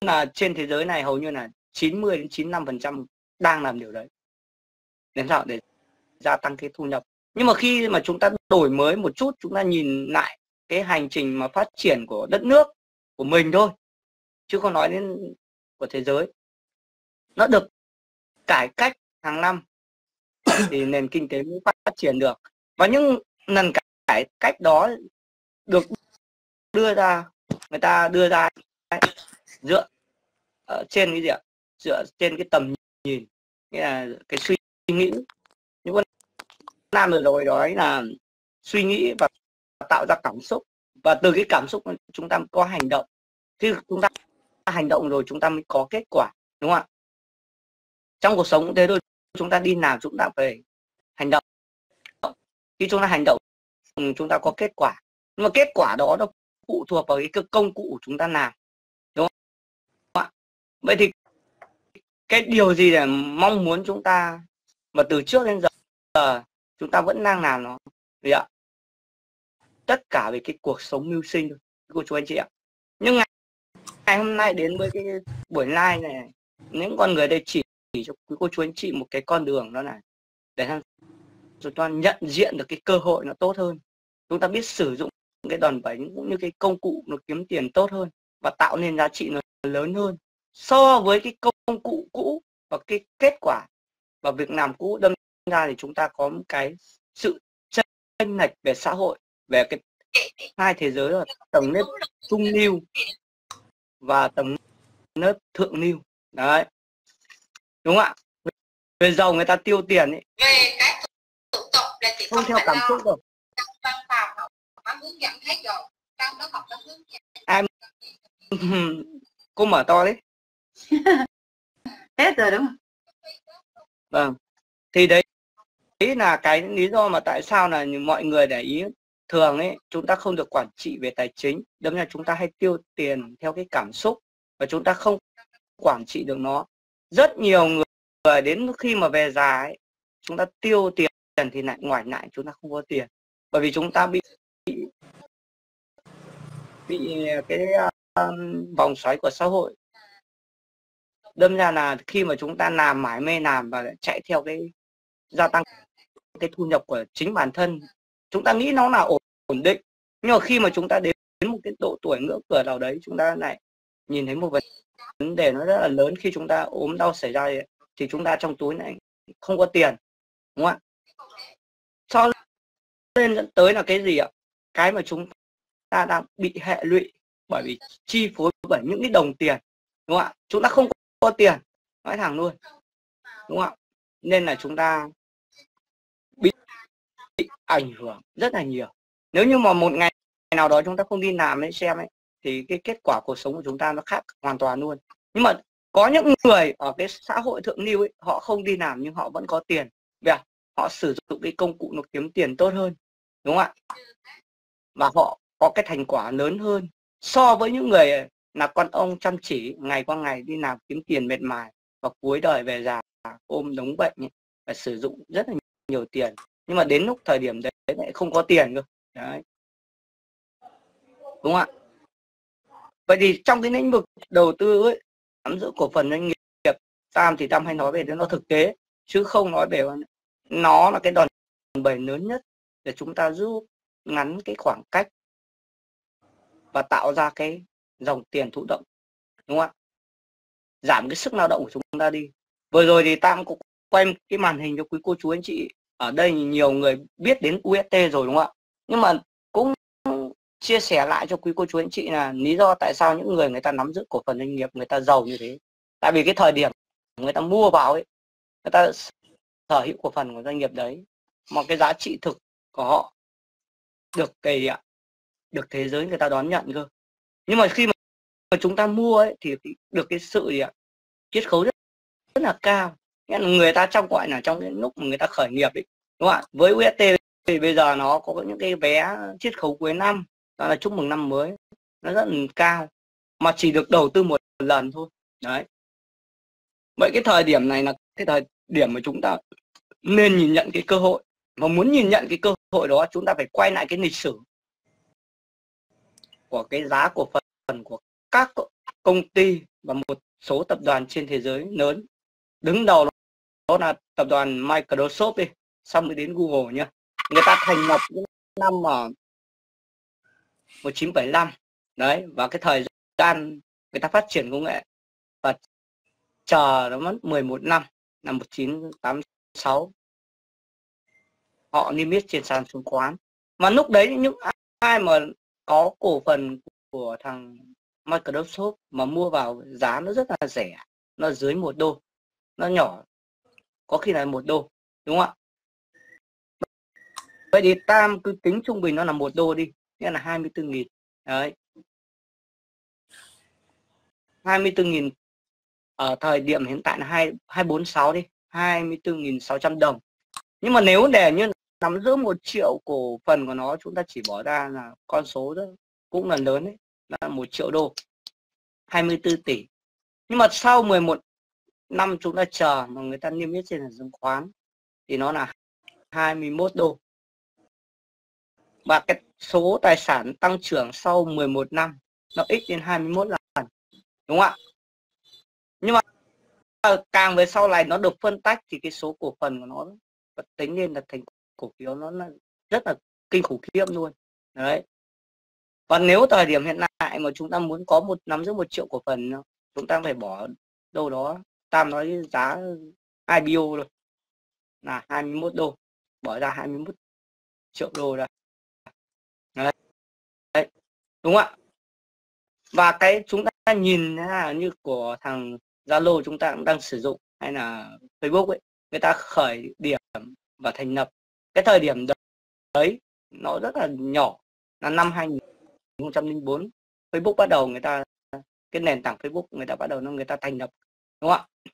là trên thế giới này hầu như là 90 đến 95% đang làm điều đấy. Làm sao để gia tăng cái thu nhập. Nhưng mà khi mà chúng ta đổi mới một chút, chúng ta nhìn lại cái hành trình mà phát triển của đất nước của mình thôi, chứ không nói đến của thế giới. Nó được cải cách hàng năm thì nền kinh tế mới phát triển được. Và những lần cải cách đó được đưa ra, người ta đưa ra dựa trên cái gì ạ? Dựa trên cái tầm nhìn, nghĩa là cái suy suy nghĩ. Những con nam vừa rồi nói là suy nghĩ và tạo ra cảm xúc, và từ cái cảm xúc chúng ta có hành động. Khi chúng ta hành động rồi chúng ta mới có kết quả, đúng không ạ? Trong cuộc sống cũng thế thôi, chúng ta đi làm chúng ta phải hành động. Khi chúng ta hành động chúng ta có kết quả, nhưng mà kết quả đó nó phụ thuộc vào cái công cụ của chúng ta làm, đúng không ạ? Vậy thì cái điều gì để mong muốn chúng ta mà từ trước đến giờ chúng ta vẫn đang làm nó gì ạ? Tất cả về cái cuộc sống mưu sinh của chú anh chị ạ. Nhưng ngày hôm nay đến với cái buổi live này, những con người đây chỉ cho quý cô chú anh chị một cái con đường đó này, để chúng ta nhận diện được cái cơ hội nó tốt hơn, chúng ta biết sử dụng cái đòn bẩy cũng như cái công cụ nó kiếm tiền tốt hơn và tạo nên giá trị nó lớn hơn so với cái công cụ cũ và cái kết quả và việc làm cũ. Đâm ra thì chúng ta có một cái sự chênh lệch về xã hội, về cái hai thế giới là tầng lớp trung lưu và tầng lớp thượng lưu đấy, đúng không ạ? Về giàu người ta tiêu tiền ấy, về cái tụ tập là chỉ không theo cảm xúc đâu. Ai cô mở to đấy. Hết rồi đúng không? Vâng, thì đấy là cái lý do mà tại sao là mọi người để ý thường ấy, chúng ta không được quản trị về tài chính, đâm ra chúng ta hay tiêu tiền theo cái cảm xúc và chúng ta không quản trị được nó. Rất nhiều người đến khi mà về già ấy, chúng ta tiêu tiền thì lại ngoảnh lại chúng ta không có tiền, bởi vì chúng ta bị cái vòng xoáy của xã hội. Đâm ra là khi mà chúng ta làm mãi mê làm và chạy theo cái gia tăng cái thu nhập của chính bản thân, chúng ta nghĩ nó là ổn định, nhưng mà khi mà chúng ta đến một cái độ tuổi ngưỡng cửa nào đấy, chúng ta lại nhìn thấy một vấn đề nó rất là lớn. Khi chúng ta ốm đau xảy ra thì chúng ta trong túi này không có tiền, đúng không ạ? Cho nên dẫn tới là cái gì ạ? Cái mà chúng ta đang bị hệ lụy bởi vì chi phối bởi những cái đồng tiền, đúng không ạ? Chúng ta không có tiền, nói thẳng luôn, đúng không ạ? Nên là chúng ta bị ảnh hưởng rất là nhiều. Nếu như mà một ngày nào đó chúng ta không đi làm ấy, xem ấy, thì cái kết quả cuộc sống của chúng ta nó khác hoàn toàn luôn. Nhưng mà có những người ở cái xã hội thượng lưu ấy, họ không đi làm nhưng họ vẫn có tiền, vậy à? Họ sử dụng cái công cụ nó kiếm tiền tốt hơn, đúng không ạ? Và họ có cái thành quả lớn hơn so với những người là con ông chăm chỉ ngày qua ngày đi làm kiếm tiền mệt mài, và cuối đời về già ôm đống bệnh ấy, và sử dụng rất là nhiều tiền, nhưng mà đến lúc thời điểm đấy lại không có tiền cơ đấy, đúng không ạ? Vậy thì trong cái lĩnh vực đầu tư ấy, nắm giữ cổ phần doanh nghiệp, Tam thì Tam hay nói về nó thực tế chứ không nói về nó là cái đòn bẩy lớn nhất để chúng ta giúp ngắn cái khoảng cách và tạo ra cái dòng tiền thụ động, đúng không ạ? Giảm cái sức lao động của chúng ta đi. Vừa rồi thì Tam cũng quay cái màn hình cho quý cô chú anh chị. Ở đây nhiều người biết đến UST rồi, đúng không ạ? Nhưng mà cũng chia sẻ lại cho quý cô chú anh chị là lý do tại sao những người ta nắm giữ cổ phần doanh nghiệp người ta giàu như thế. Tại vì cái thời điểm người ta mua vào ấy, người ta sở hữu cổ phần của doanh nghiệp đấy, mà cái giá trị thực của họ được thế giới người ta đón nhận cơ. Nhưng mà khi mà chúng ta mua ấy, thì được cái sự gì ạ? Chiết khấu rất là cao. Nghĩa là người ta trong cái lúc mà người ta khởi nghiệp ấy, đúng không ạ? Với UST thì bây giờ nó có những cái vé chiết khấu cuối năm, đó là chúc mừng năm mới, nó rất là cao, mà chỉ được đầu tư một lần thôi đấy. Vậy cái thời điểm này là cái thời điểm mà chúng ta nên nhìn nhận cái cơ hội, mà muốn nhìn nhận cái cơ hội đó chúng ta phải quay lại cái lịch sử của cái giá cổ phần của các công ty và một số tập đoàn trên thế giới lớn. Đứng đầu đó là tập đoàn Microsoft đi, xong mới đến Google nhá. Người ta thành lập năm 1975 đấy, và cái thời gian người ta phát triển công nghệ và chờ nó mất 11 năm 1986 họ niêm yết trên sàn chứng khoán. Mà lúc đấy những ai mà có cổ phần của thằng Microsoft mà mua vào giá nó rất là rẻ, nó dưới $1, nó nhỏ, có khi là $1, đúng không ạ? Vậy thì Tam cứ tính trung bình nó là 1 đô đi, nghĩa là 24.000. Đấy. 24.000 ở thời điểm hiện tại là 246 đi, 24.600 đồng. Nhưng mà nếu để như nắm giữ 1 triệu cổ phần của nó, chúng ta chỉ bỏ ra là con số đó, cũng là lớn đấy, là 1 triệu đô, 24 tỷ. Nhưng mà sau 11 năm chúng ta chờ mà người ta niêm yết trên sàn chứng khoán thì nó là 21 đô. Và cái số tài sản tăng trưởng sau 11 năm nó x đến 21 lần, đúng không ạ? Nhưng mà càng về sau này nó được phân tách thì cái số cổ phần của nó tính lên là thành cổ phiếu, nó là rất là kinh khủng khiếp luôn. Đấy. Còn nếu thời điểm hiện tại mà chúng ta muốn có nắm giữ 1 triệu cổ phần, chúng ta phải bỏ đâu đó, Tam nói giá IPO rồi là 21 đô, bỏ ra 21 triệu đô ra. Đấy. Đấy. Đúng không ạ? Và cái chúng ta nhìn là như của thằng Zalo chúng ta cũng đang sử dụng, hay là Facebook ấy, người ta khởi điểm và thành lập cái thời điểm đấy nó rất là nhỏ, là năm 2004 Facebook bắt đầu, người ta cái nền tảng Facebook người ta bắt đầu người ta thành lập, đúng không ạ?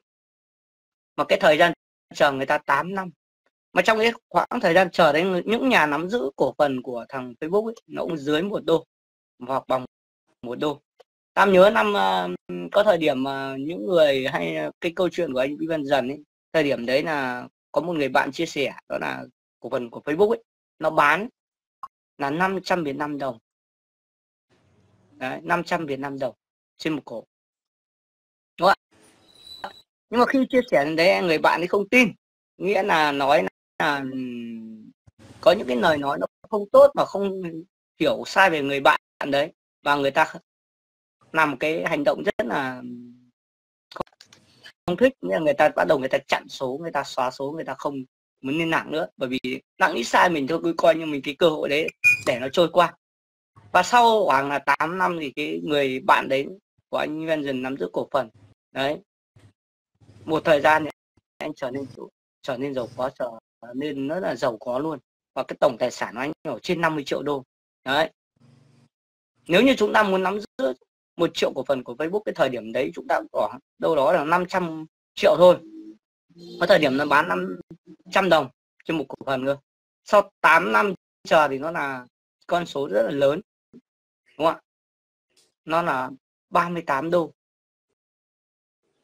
Mà cái thời gian chờ người ta 8 năm. Mà trong cái khoảng thời gian chờ đấy, những nhà nắm giữ cổ phần của thằng Facebook ấy, nó cũng dưới 1 đô hoặc bằng 1 đô. Tam nhớ năm có thời điểm mà những người hay cái câu chuyện của anh Văn Dần ấy, thời điểm đấy là có một người bạn chia sẻ đó là cổ phần của Facebook ấy, nó bán là 500 Việt Nam đồng. Đấy, 500 Việt Nam đồng trên một cổ. Đúng không? Nhưng mà khi chia sẻ đấy người bạn ấy không tin, nghĩa là nói là có những cái lời nói nó không tốt và không hiểu sai về người bạn đấy, và người ta làm cái hành động rất là không thích, nhưng người ta bắt đầu người ta chặn số, người ta xóa số, người ta không muốn liên lạc nữa, bởi vì đang nghĩ sai mình thôi, cứ coi như mình cái cơ hội đấy để nó trôi qua. Và sau khoảng là 8 năm thì cái người bạn đấy của anh Vincent nắm giữ cổ phần đấy một thời gian thì anh trở nên giàu có, trở nên rất là giàu có luôn, và cái tổng tài sản của anh ở trên 50 triệu đô. Đấy. Nếu như chúng ta muốn nắm giữ 1 triệu cổ phần của Facebook cái thời điểm đấy, chúng ta cũng có đâu đó là 500 triệu thôi. Có thời điểm nó bán 500 đồng trên một cổ phần cơ. Sau 8 năm chờ thì nó là con số rất là lớn. Đúng không ạ? Nó là 38 đô.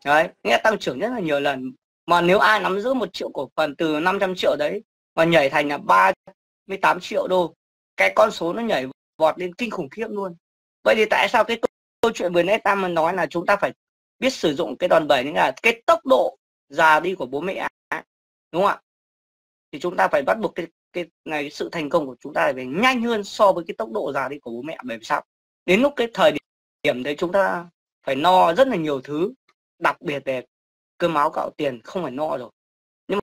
Đấy, nghe tăng trưởng rất là nhiều lần. Mà nếu ai nắm giữ 1 triệu cổ phần từ 500 triệu đấy mà nhảy thành là 38 triệu đô, cái con số nó nhảy vọt lên kinh khủng khiếp luôn. Vậy thì tại sao cái câu chuyện vừa nãy Tam nói là chúng ta phải biết sử dụng cái đòn bẩy, là cái tốc độ già đi của bố mẹ ấy, đúng không ạ? Thì chúng ta phải bắt buộc cái sự thành công của chúng ta phải nhanh hơn so với cái tốc độ già đi của bố mẹ. Bởi vì sao? Đến lúc cái thời điểm đấy chúng ta phải no rất là nhiều thứ, đặc biệt về cơm áo gạo tiền không phải no rồi. Nhưng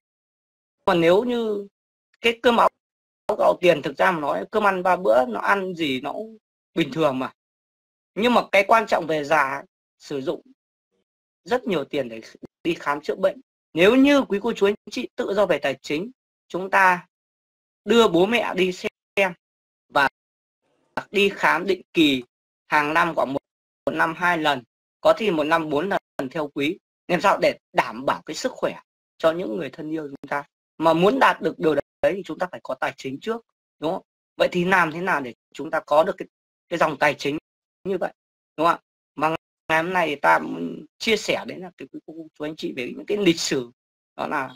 mà nếu như cái cơm áo gạo tiền, thực ra mà nói cơm ăn 3 bữa nó ăn gì nó cũng bình thường mà. Nhưng mà cái quan trọng về già, sử dụng rất nhiều tiền để đi khám chữa bệnh. Nếu như quý cô chú anh chị tự do về tài chính, chúng ta đưa bố mẹ đi xem và đi khám định kỳ hàng năm, khoảng một năm 2 lần, có thì một năm 4 lần theo quý. Làm sao để đảm bảo cái sức khỏe cho những người thân yêu chúng ta. Mà muốn đạt được điều đấy thì chúng ta phải có tài chính trước, đúng không? Vậy thì làm thế nào để chúng ta có được cái dòng tài chính như vậy, đúng không ạ? Mà ngày hôm nay thì ta chia sẻ đến là cái quý chú anh chị về những cái lịch sử, đó là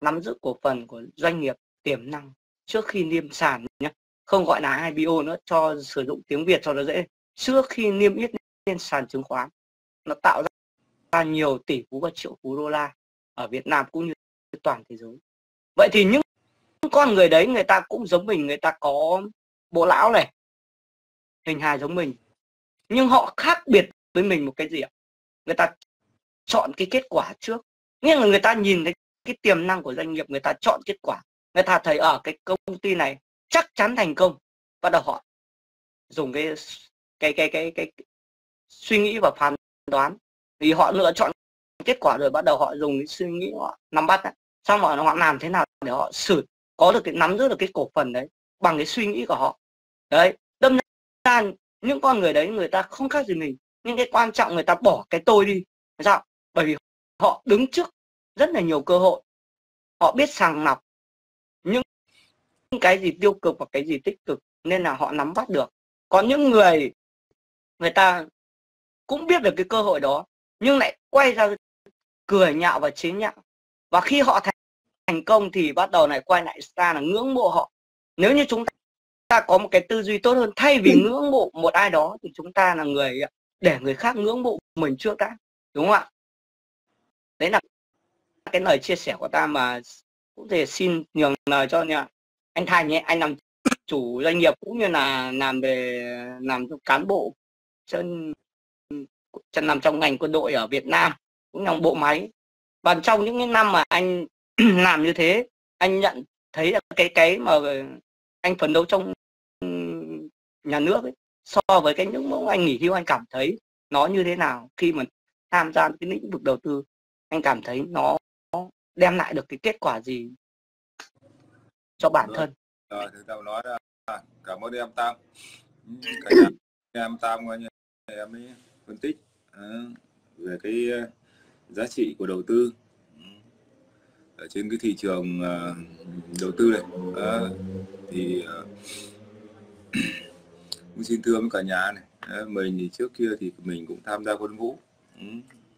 nắm giữ cổ phần của doanh nghiệp tiềm năng trước khi niêm sàn nhé, không gọi là IPO nữa, cho sử dụng tiếng Việt cho nó dễ. Trước khi niêm yết lên sàn chứng khoán, nó tạo ra nhiều tỷ phú và triệu phú đô la ở Việt Nam cũng như toàn thế giới. Vậy thì những con người đấy người ta cũng giống mình, người ta có bộ lão này, hình hài giống mình, nhưng họ khác biệt với mình một cái gì ạ? Người ta chọn cái kết quả trước, nghĩa là người ta nhìn thấy cái tiềm năng của doanh nghiệp, người ta chọn kết quả, người ta thấy ở cái công ty này chắc chắn thành công, bắt đầu họ dùng cái suy nghĩ và phán đoán, vì họ lựa chọn kết quả rồi, bắt đầu họ dùng cái suy nghĩ họ nắm bắt Xong rồi họ làm thế nào để họ có được cái nắm giữ được cái cổ phần đấy bằng cái suy nghĩ của họ. Đấy, đâm ra những con người đấy người ta không khác gì mình, nhưng cái quan trọng người ta bỏ cái tôi đi. Sao? Bởi vì họ đứng trước rất là nhiều cơ hội, họ biết sàng lọc những cái gì tiêu cực và cái gì tích cực, nên là họ nắm bắt được. Có những người người ta cũng biết được cái cơ hội đó nhưng lại quay ra cười nhạo và chế nhạo, và khi họ thành công thì bắt đầu này quay lại ra là ngưỡng mộ họ. Nếu như chúng ta có một cái tư duy tốt hơn, thay vì ngưỡng mộ một ai đó thì chúng ta là người để người khác ngưỡng mộ mình trước đã, đúng không ạ? Đấy là cái lời chia sẻ của ta, mà cũng thể xin nhường lời cho nha anh Thành nhé. Anh làm chủ doanh nghiệp cũng như là làm cán bộ làm trong ngành quân đội ở Việt Nam, cũng trong bộ máy. Và trong những năm mà anh làm như thế, anh nhận thấy là cái mà anh phấn đấu trong nhà nước ấy, so với cái những mẫu anh nghỉ hưu, anh cảm thấy nó như thế nào. Khi mà tham gia cái lĩnh vực đầu tư, anh cảm thấy nó đem lại được cái kết quả gì cho bản thân? Thực ra nói là cảm ơn em Tam, em Tam coi như em ấy phân tích về cái giá trị của đầu tư ở trên cái thị trường đầu tư này. Thì cũng xin thưa với cả nhà này, mình thì trước kia thì mình cũng tham gia quân ngũ,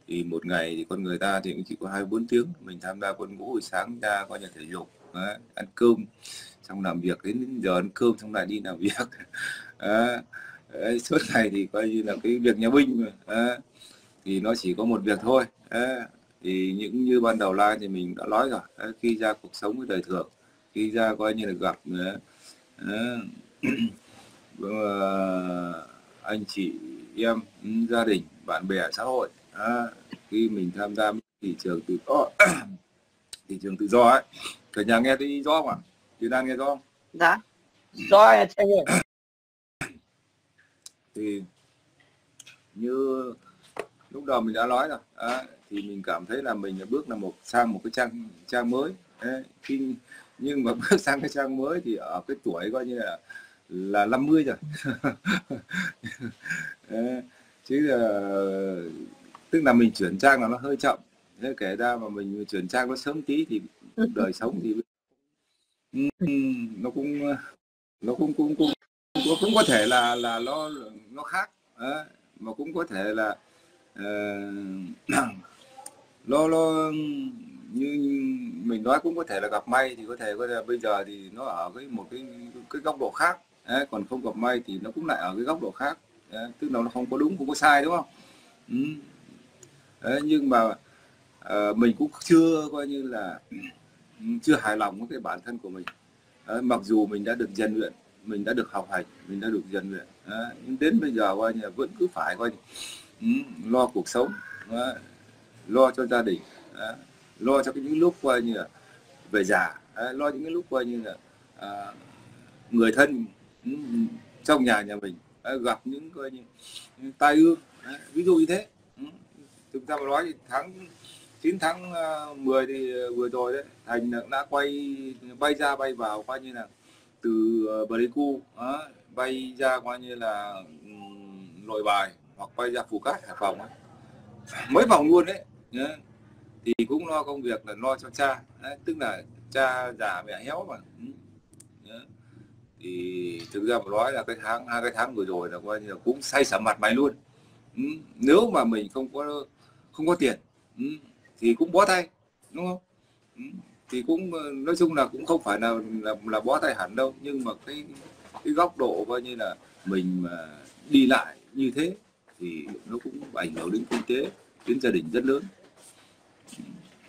thì một ngày thì con người ta thì cũng chỉ có 24 tiếng. Mình tham gia quân ngũ buổi sáng ra coi như thể dục, ăn cơm xong làm việc đến giờ ăn cơm xong lại đi làm việc. Suốt ngày thì coi như là cái việc nhà binh mà. Thì nó chỉ có một việc thôi. Thì những như ban đầu Lan thì mình đã nói rồi, khi ra cuộc sống với đời thường, khi ra coi như là gặp anh chị em, gia đình, bạn bè, xã hội, khi mình tham gia thị trường tự do ấy. Cả nhà nghe thấy rõ không ạ? Chị Lan nghe rõ không? Dạ, rõ anh nghe. Thì như lúc đầu mình đã nói rồi, thì mình cảm thấy là mình bước là sang một cái trang mới. Nhưng mà bước sang cái trang mới thì ở cái tuổi coi như là 50 rồi. Chứ là tức là mình chuyển trang là nó hơi chậm. Thế kể ra mà mình chuyển trang nó sớm tí thì đời sống thì nó cũng có thể là nó khác, mà cũng có thể là nó như mình nói, cũng có thể là gặp may thì có thể bây giờ thì nó ở một cái góc độ khác, còn không gặp may thì nó cũng lại ở cái góc độ khác, tức là nó không có đúng không có sai, đúng không? Nhưng mà mình cũng chưa coi như là chưa hài lòng với cái bản thân của mình, mặc dù mình đã được rèn luyện, mình đã được học hành, mình đã được rèn luyện, nhưng đến bây giờ coi như vẫn cứ phải coi lo cuộc sống, lo cho gia đình, lo cho những lúc coi như là về già, lo những cái lúc coi như là người thân trong nhà mình gặp những coi như tai ương, ví dụ như thế. Chúng ta mà nói thì tháng 10 thì vừa rồi đấy, Thành đã bay ra bay vào coi như là từ Pleiku bay ra coi như là Nội Bài, hoặc bay ra Phù Cát, Hải Phòng ấy. Mới vòng luôn đấy, thì cũng lo công việc là lo cho cha, tức là cha già mẹ héo mà. Thì thực ra mà nói là hai cái tháng vừa rồi là coi như là cũng say sẩm mặt mày luôn. Nếu mà mình không có tiền thì cũng bó tay, đúng không? Thì cũng nói chung là cũng không phải là bó tay hẳn đâu, nhưng mà cái góc độ coi như là mình mà đi lại như thế thì nó cũng ảnh hưởng đến kinh tế, đến gia đình rất lớn.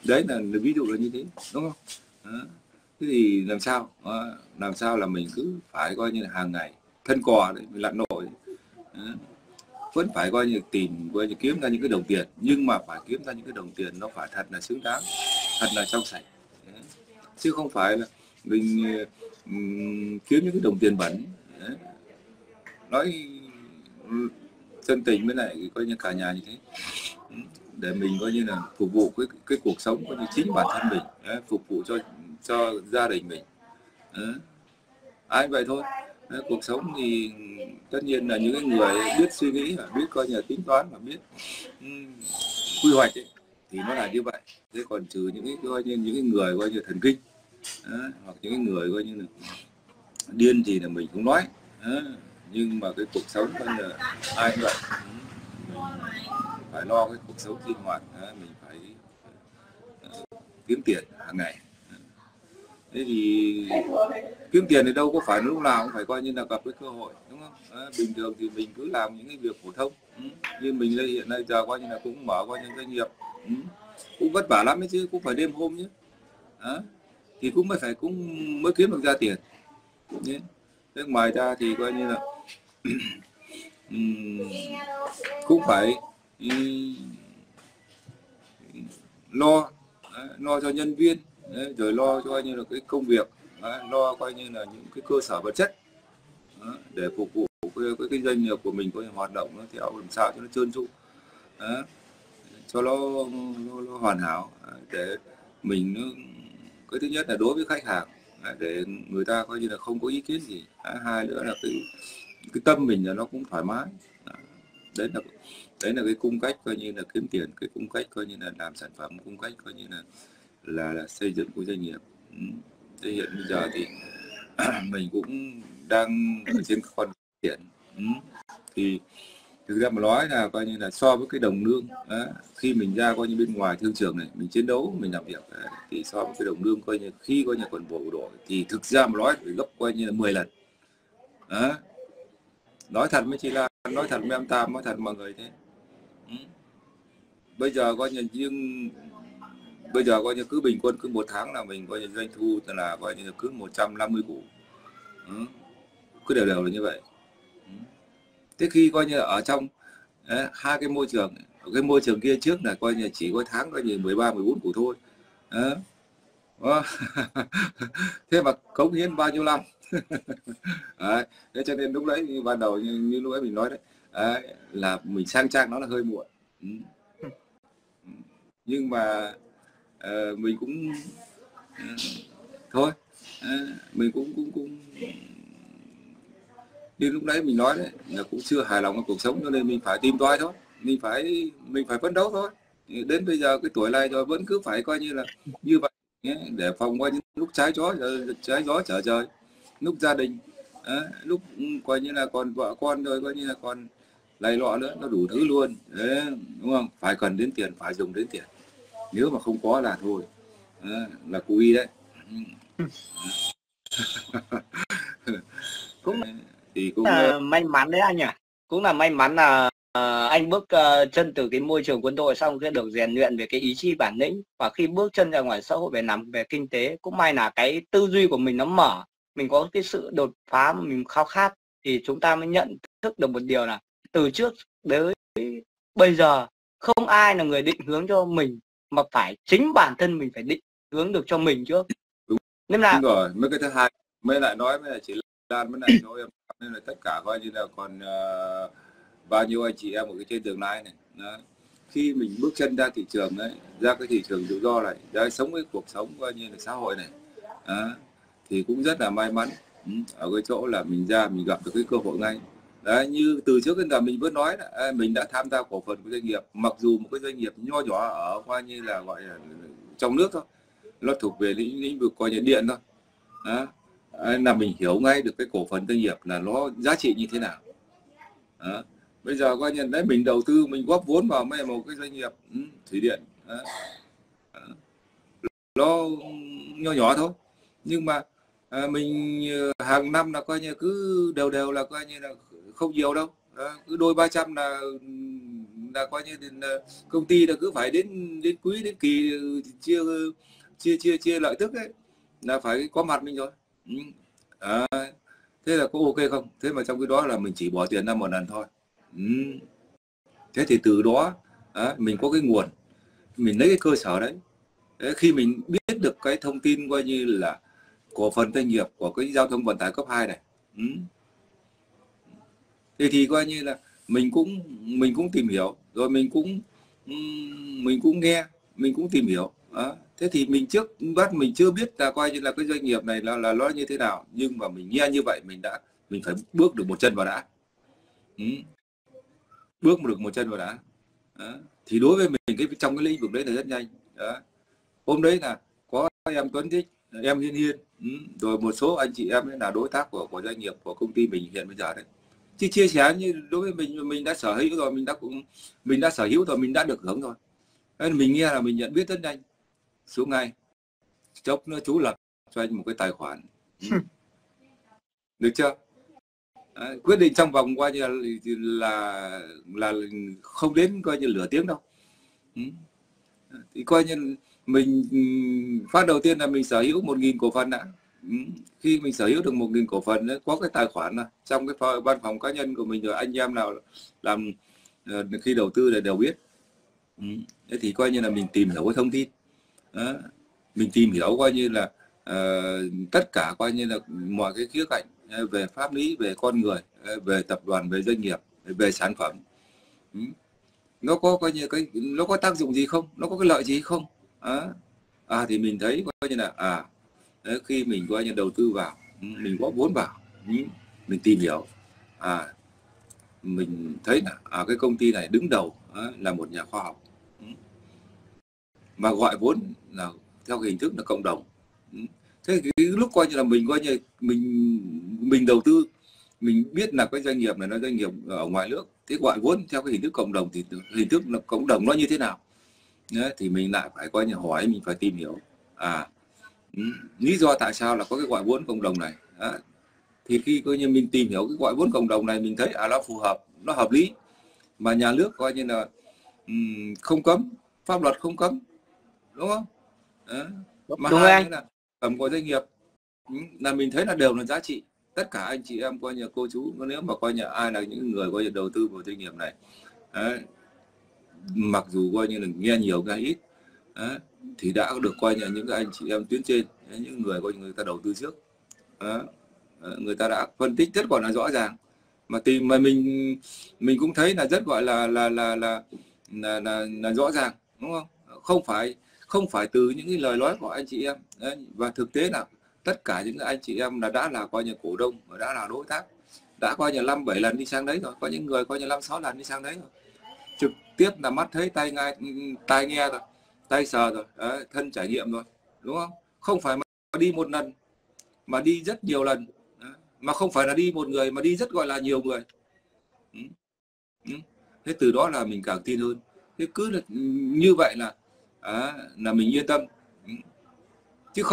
Đấy là ví dụ là như thế, đúng không? Thế thì làm sao là mình cứ phải coi như là hàng ngày thân cò đấy, mình lặn nổi vẫn phải coi như tìm kiếm ra những cái đồng tiền, nhưng mà phải kiếm ra những cái đồng tiền nó phải thật là xứng đáng, thật là trong sạch, chứ không phải là mình kiếm những cái đồng tiền bẩn. Nói chân tình với lại coi như cả nhà như thế, để mình coi như là phục vụ cái cuộc sống của chính bản thân mình, đấy, phục vụ cho gia đình mình. Ai vậy thôi. Đấy, cuộc sống thì tất nhiên là những cái người biết suy nghĩ và biết coi như là tính toán và biết quy hoạch ấy, thì nó là như vậy. Thế còn trừ những cái coi như những cái người coi như thần kinh, đấy, hoặc những cái người coi như là điên thì là mình cũng nói. Đấy, nhưng mà cái cuộc sống coi như là ai cũng vậy. Phải lo cái cuộc sống sinh hoạt, mình phải kiếm tiền hàng ngày. Thế thì kiếm tiền thì đâu có phải lúc nào cũng phải coi như là gặp cái cơ hội, đúng không? Bình thường thì mình cứ làm những cái việc phổ thông, như mình đây hiện nay giờ coi như là cũng mở coi những doanh nghiệp, cũng vất vả lắm ấy chứ, cũng phải đêm hôm chứ, thì cũng mới kiếm được ra tiền. Thế ngoài ra thì coi như là cũng phải lo cho nhân viên, rồi lo cho coi như là cái công việc, lo coi như là những cái cơ sở vật chất để phục vụ cái doanh nghiệp của mình có hoạt động nó theo làm sao cho nó trơn tru, cho nó hoàn hảo, để mình cái thứ nhất là đối với khách hàng để người ta coi như là không có ý kiến gì, hai nữa là cái tâm mình là nó cũng thoải mái. Đấy là cái cung cách coi như là kiếm tiền, cái cung cách coi như là làm sản phẩm, cung cách coi như là xây dựng của doanh nghiệp. Thế hiện bây giờ thì mình cũng đang ở trên con tiền, thì thực ra mà nói là coi như là so với cái đồng lương, khi mình ra coi như bên ngoài thương trường này mình chiến đấu mình làm việc, thì so với cái đồng lương coi như khi coi như còn bộ đội thì thực ra mà nói phải gấp coi như là 10 lần. Nói thật với chị Lan, nói thật với em Tam, nói thật mọi người thế. Bây giờ coi như riêng bây giờ coi như cứ bình quân cứ một tháng là mình coi như doanh thu là coi như cứ 150 củ, cứ đều đều là như vậy. Thế khi coi như ở trong hai cái môi trường, cái môi trường kia trước là coi như chỉ có tháng coi như 13-14 củ thôi. Thế mà cống hiến bao nhiêu năm. Đấy, thế cho nên lúc đấy như ban đầu như lúc ấy mình nói đấy, là mình sang trang nó là hơi muộn. Nhưng mà mình cũng thôi, mình cũng như lúc đấy mình nói đấy là cũng chưa hài lòng với cuộc sống, cho nên mình phải tìm tòi thôi, mình phải phấn đấu thôi. Đến bây giờ cái tuổi này rồi vẫn cứ phải coi như là như vậy, để phòng qua những lúc trái gió trở trời, lúc gia đình, lúc coi như là còn vợ con rồi coi như là còn lầy lọ nữa, nó đủ thứ luôn. Đấy, đúng không? Phải cần đến tiền, phải dùng đến tiền, nếu mà không có là thôi, là cùi đấy. Cũng thì cũng là may mắn đấy anh ạ. Cũng là may mắn là anh bước chân từ cái môi trường quân đội xong cái được rèn luyện về cái ý chí bản lĩnh, và khi bước chân ra ngoài xã hội về làm về kinh tế, cũng may là cái tư duy của mình nó mở, mình có cái sự đột phá mà mình khao khát, thì chúng ta mới nhận thức được một điều là từ trước đến bây giờ không ai là người định hướng cho mình, mà phải chính bản thân mình phải định hướng được cho mình trước. Nên là đúng rồi, mấy cái thứ hai mới lại nói với chị Lan mới lại nói em, nên là tất cả coi như là còn bao nhiêu anh chị em ở cái trên đường này này. Đó. Khi mình bước chân ra thị trường đấy, ra cái thị trường tự do này, ra sống với cuộc sống coi như là xã hội này. Đó. Thì cũng rất là may mắn ở cái chỗ là mình ra mình gặp được cái cơ hội ngay. Đấy, như từ trước đến giờ mình vẫn nói là mình đã tham gia cổ phần của doanh nghiệp, mặc dù một cái doanh nghiệp nho nhỏ ở coi như là gọi là trong nước thôi, nó thuộc về lĩnh vực coi như điện thôi. Đó. Là mình hiểu ngay được cái cổ phần doanh nghiệp là nó giá trị như thế nào. Đó. Bây giờ coi như đấy mình đầu tư, mình góp vốn vào mấy một cái doanh nghiệp thủy điện, nó nho nhỏ thôi, nhưng mà mình hàng năm là coi như cứ đều đều là coi như là không nhiều đâu, cứ đôi 300 là coi như là công ty là cứ phải đến quý đến kỳ chia lợi tức ấy là phải có mặt mình rồi. Thế là có ok không? Thế mà trong cái đó là mình chỉ bỏ tiền ra một lần thôi. Thế thì từ đó mình có cái nguồn, mình lấy cái cơ sở đấy. Khi mình biết được cái thông tin coi như là cổ phần doanh nghiệp của cái giao thông vận tải cấp 2 này, thì coi như là mình cũng tìm hiểu rồi, mình cũng mình cũng nghe, mình cũng tìm hiểu. Thế thì mình trước bắt mình chưa biết là coi như là cái doanh nghiệp này là nó như thế nào, nhưng mà mình nghe như vậy mình phải bước được một chân vào đã. Bước được một chân vào đã. Thì đối với mình cái trong cái lĩnh vực đấy là rất nhanh. Hôm đấy là có em Tuấn Thích, em Hiên, rồi một số anh chị em là đối tác của doanh nghiệp của công ty mình hiện bây giờ đấy. Chứ chia sẻ như đối với mình đã sở hữu rồi, mình đã sở hữu rồi, mình đã được hưởng rồi. Nên mình nghe là mình nhận biết rất nhanh. Xuống ngay chốc nữa chú lập cho anh một cái tài khoản. Được chưa? Quyết định trong vòng coi như là không đến coi như lửa tiếng đâu. Thì coi như mình phát đầu tiên là mình sở hữu 1.000 cổ phần đã. Khi mình sở hữu được 1.000 cổ phần đấy, có cái tài khoản trong cái văn phòng cá nhân của mình rồi, anh em nào làm khi đầu tư là đều biết. Thế thì coi như là mình tìm hiểu cái thông tin. Mình tìm hiểu coi như là tất cả coi như là mọi cái khía cạnh về pháp lý, về con người, về tập đoàn, về doanh nghiệp, về sản phẩm. Nó có coi như cái nó có tác dụng gì không, nó có cái lợi gì không. Thì mình thấy coi như là khi mình coi như đầu tư vào, mình góp vốn vào, mình tìm hiểu, mình thấy là cái công ty này đứng đầu là một nhà khoa học mà gọi vốn là theo hình thức là cộng đồng. Thế cái lúc coi như là mình coi như mình đầu tư, mình biết là cái doanh nghiệp này nó doanh nghiệp ở ngoài nước, thế gọi vốn theo cái hình thức cộng đồng thì hình thức là cộng đồng nó như thế nào. Đấy, thì mình lại phải coi như hỏi, mình phải tìm hiểu lý do tại sao là có cái gọi vốn cộng đồng này. Thì khi coi như mình tìm hiểu cái gọi vốn cộng đồng này, mình thấy nó phù hợp, nó hợp lý, mà nhà nước coi như là không cấm, pháp luật không cấm, đúng không? Mà đúng hai là cầm của doanh nghiệp là mình thấy là đều là giá trị. Tất cả anh chị em coi như cô chú, nếu mà coi như ai là những người coi như đầu tư vào doanh nghiệp này, mặc dù coi như là nghe nhiều nghe ít, thì đã được coi như những cái anh chị em tuyến trên, những người coi như người ta đầu tư trước, người ta đã phân tích rất gọi là rõ ràng, mà tìm mà mình cũng thấy là rất gọi là rõ ràng, đúng không? Không phải từ những cái lời nói của anh chị em. Đấy, và thực tế là tất cả những anh chị em là đã là coi như cổ đông, đã là đối tác, đã coi như 5-7 lần đi sang đấy rồi, có những người coi như 5-6 lần đi sang đấy rồi, trực tiếp là mắt thấy, tai nghe rồi, tay sờ rồi, thân trải nghiệm rồi, đúng không? Không phải mà đi một lần mà đi rất nhiều lần. Đấy, mà không phải là đi một người mà đi rất gọi là nhiều người. Thế từ đó là mình càng tin hơn. Thế cứ là như vậy là mình yên tâm, chứ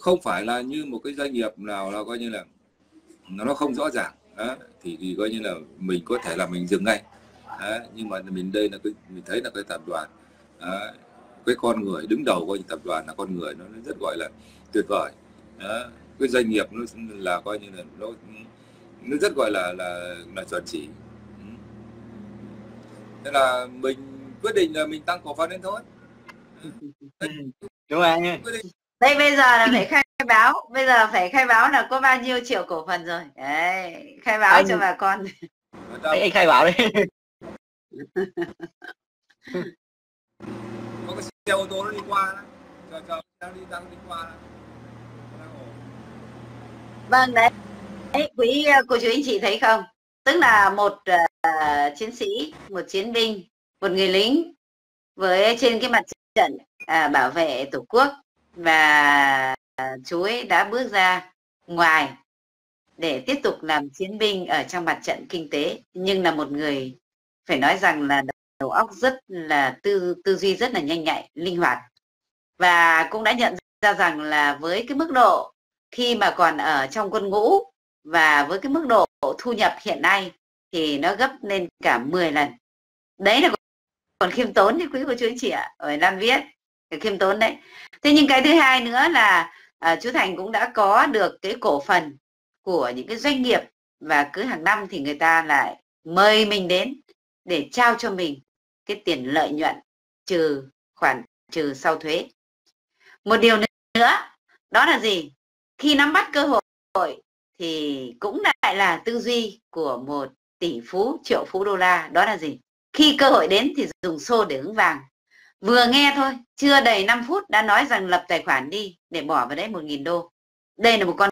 không phải là như một cái doanh nghiệp nào là coi như là nó không rõ ràng. Thì coi như là mình có thể là mình dừng ngay. Nhưng mà mình đây là mình thấy là cái tập đoàn, cái con người đứng đầu coi như tập đoàn là con người, nó rất gọi là tuyệt vời. Cái doanh nghiệp nó là coi như là nó rất gọi là chuẩn chỉ. Thế là mình quyết định là mình tăng cổ phần lên thôi. Đúng anh ơi. Đây bây giờ là phải khai báo, bây giờ phải khai báo là có bao nhiêu triệu cổ phần rồi. Đấy, khai báo anh... cho bà con. Đấy, anh khai báo đi. Có cái xe ô tô nó đi qua đó. Chờ đang đi qua đó. Vâng đấy. Đấy, quý cô chú anh chị thấy không? Tức là một chiến sĩ, một chiến binh, một người lính với trên cái mặt trận bảo vệ Tổ quốc, và chú ấy đã bước ra ngoài để tiếp tục làm chiến binh ở trong mặt trận kinh tế, nhưng là một người phải nói rằng là đầu óc rất là tư duy rất là nhanh nhạy, linh hoạt, và cũng đã nhận ra rằng là với cái mức độ khi mà còn ở trong quân ngũ và với cái mức độ thu nhập hiện nay thì nó gấp lên cả 10 lần. Đấy là còn khiêm tốn thì quý cô chú anh chị ạ. Ở Lan viết khiêm tốn đấy. Thế nhưng cái thứ hai nữa là chú Thành cũng đã có được cái cổ phần của những cái doanh nghiệp, và cứ hàng năm thì người ta lại mời mình đến để trao cho mình cái tiền lợi nhuận trừ sau thuế. Một điều nữa đó là gì? Khi nắm bắt cơ hội thì cũng lại là tư duy của một tỷ phú, triệu phú đô la, đó là gì? Khi cơ hội đến thì dùng xô để hứng vàng. Vừa nghe thôi, chưa đầy 5 phút đã nói rằng lập tài khoản đi để bỏ vào đấy 1.000 đô. Đây là một con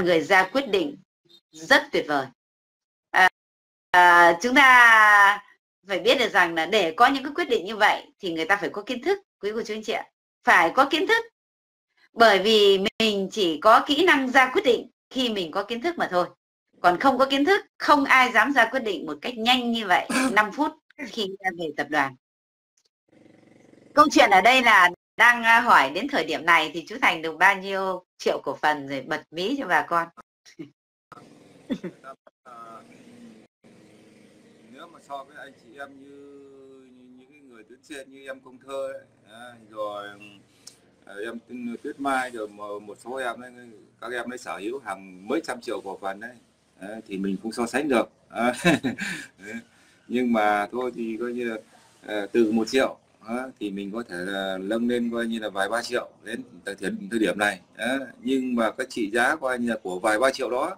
người ra quyết định rất tuyệt vời. Chúng ta phải biết được rằng là để có những cái quyết định như vậy thì người ta phải có kiến thức, quý cô chú anh chị ạ. Phải có kiến thức. Bởi vì mình chỉ có kỹ năng ra quyết định khi mình có kiến thức mà thôi. Còn không có kiến thức, không ai dám ra quyết định một cách nhanh như vậy, 5 phút khi về tập đoàn. Câu chuyện ở đây là đang hỏi đến thời điểm này thì chú Thành được bao nhiêu triệu cổ phần rồi, bật mí cho bà con. Nếu mà so với anh chị em như những người tuyến trên như em Công Thơ ấy, rồi em Tuyết Mai, rồi một số em ấy, các em ấy sở hữu hàng mấy trăm triệu cổ phần đấy, thì mình cũng so sánh được. Nhưng mà thôi thì coi như là từ 1 triệu thì mình có thể là nâng lên coi như là vài 3 triệu đến thời điểm này. Nhưng mà cái trị giá coi như là của vài 3 triệu đó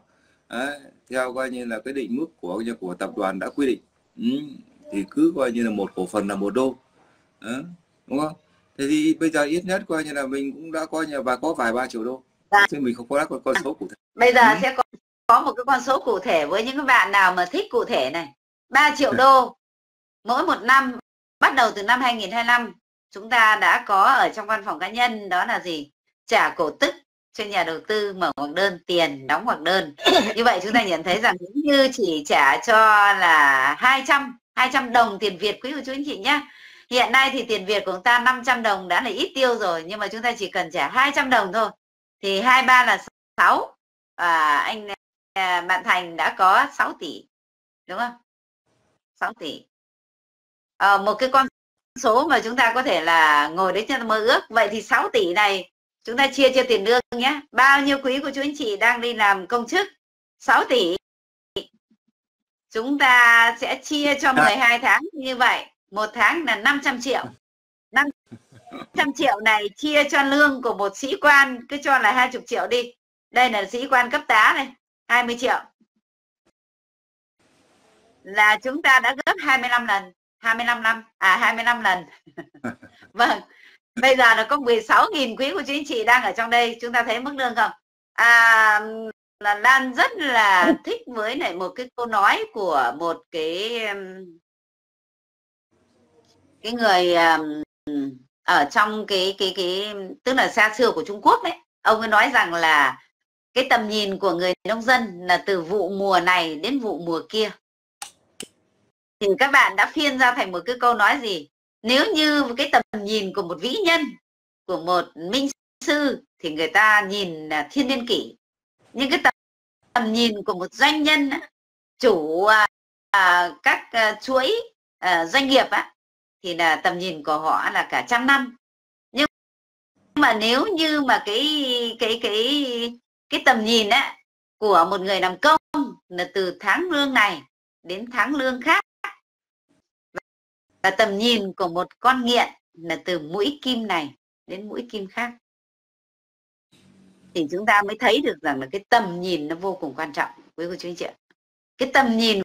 theo coi như là cái định mức của tập đoàn đã quy định, thì cứ coi như là một cổ phần là 1 đô, đúng không? Thế thì bây giờ ít nhất coi như là mình cũng đã coi như và có vài 3 triệu đô, chứ mình không có con số cụ thể. Bây giờ sẽ có một cái con số cụ thể với những bạn nào mà thích cụ thể này. 3 triệu đô mỗi một năm, bắt đầu từ năm 2025 chúng ta đã có ở trong văn phòng cá nhân, đó là gì? Trả cổ tức cho nhà đầu tư, mở ngoặc đơn, tiền đóng ngoặc đơn. Như vậy chúng ta nhận thấy rằng nếu như chỉ trả cho là 200 đồng tiền Việt, quý cô chú anh chị nhé. Hiện nay thì tiền Việt của chúng ta 500 đồng đã là ít tiêu rồi, nhưng mà chúng ta chỉ cần trả 200 đồng thôi thì 23 là 6. Anh bạn Thành đã có 6 tỷ, đúng không? 6 tỷ. Một cái con số mà chúng ta có thể là ngồi đấy cho mơ ước. Vậy thì 6 tỷ này chúng ta chia cho tiền lương nhé. Bao nhiêu quý của chú anh chị đang đi làm công chức? 6 tỷ. Chúng ta sẽ chia cho 12 tháng như vậy. Một tháng là 500 triệu. 500 triệu này chia cho lương của một sĩ quan, cứ cho là 20 triệu đi. Đây là sĩ quan cấp tá này, 20 triệu. Là chúng ta đã gấp 25 lần. 25 lần. Vâng. Bây giờ là có 16.000 quý của chính chị đang ở trong đây. Chúng ta thấy mức lương không? Là Lan rất là thích với lại một cái câu nói của một cái người ở trong cái tức là xa xưa của Trung Quốc đấy. Ông ấy nói rằng là cái tầm nhìn của người nông dân là từ vụ mùa này đến vụ mùa kia. Thì các bạn đã phiên ra thành một cái câu nói gì? Nếu như cái tầm nhìn của một vĩ nhân, của một minh sư thì người ta nhìn là thiên niên kỷ. Nhưng cái tầm nhìn của một doanh nhân, chủ các chuỗi doanh nghiệp thì là tầm nhìn của họ là cả trăm năm. Nhưng mà nếu như mà cái tầm nhìn của một người làm công là từ tháng lương này đến tháng lương khác, và tầm nhìn của một con nghiện là từ mũi kim này đến mũi kim khác, thì chúng ta mới thấy được rằng là cái tầm nhìn nó vô cùng quan trọng, quý cô chú anh chị ạ. Cái tầm nhìn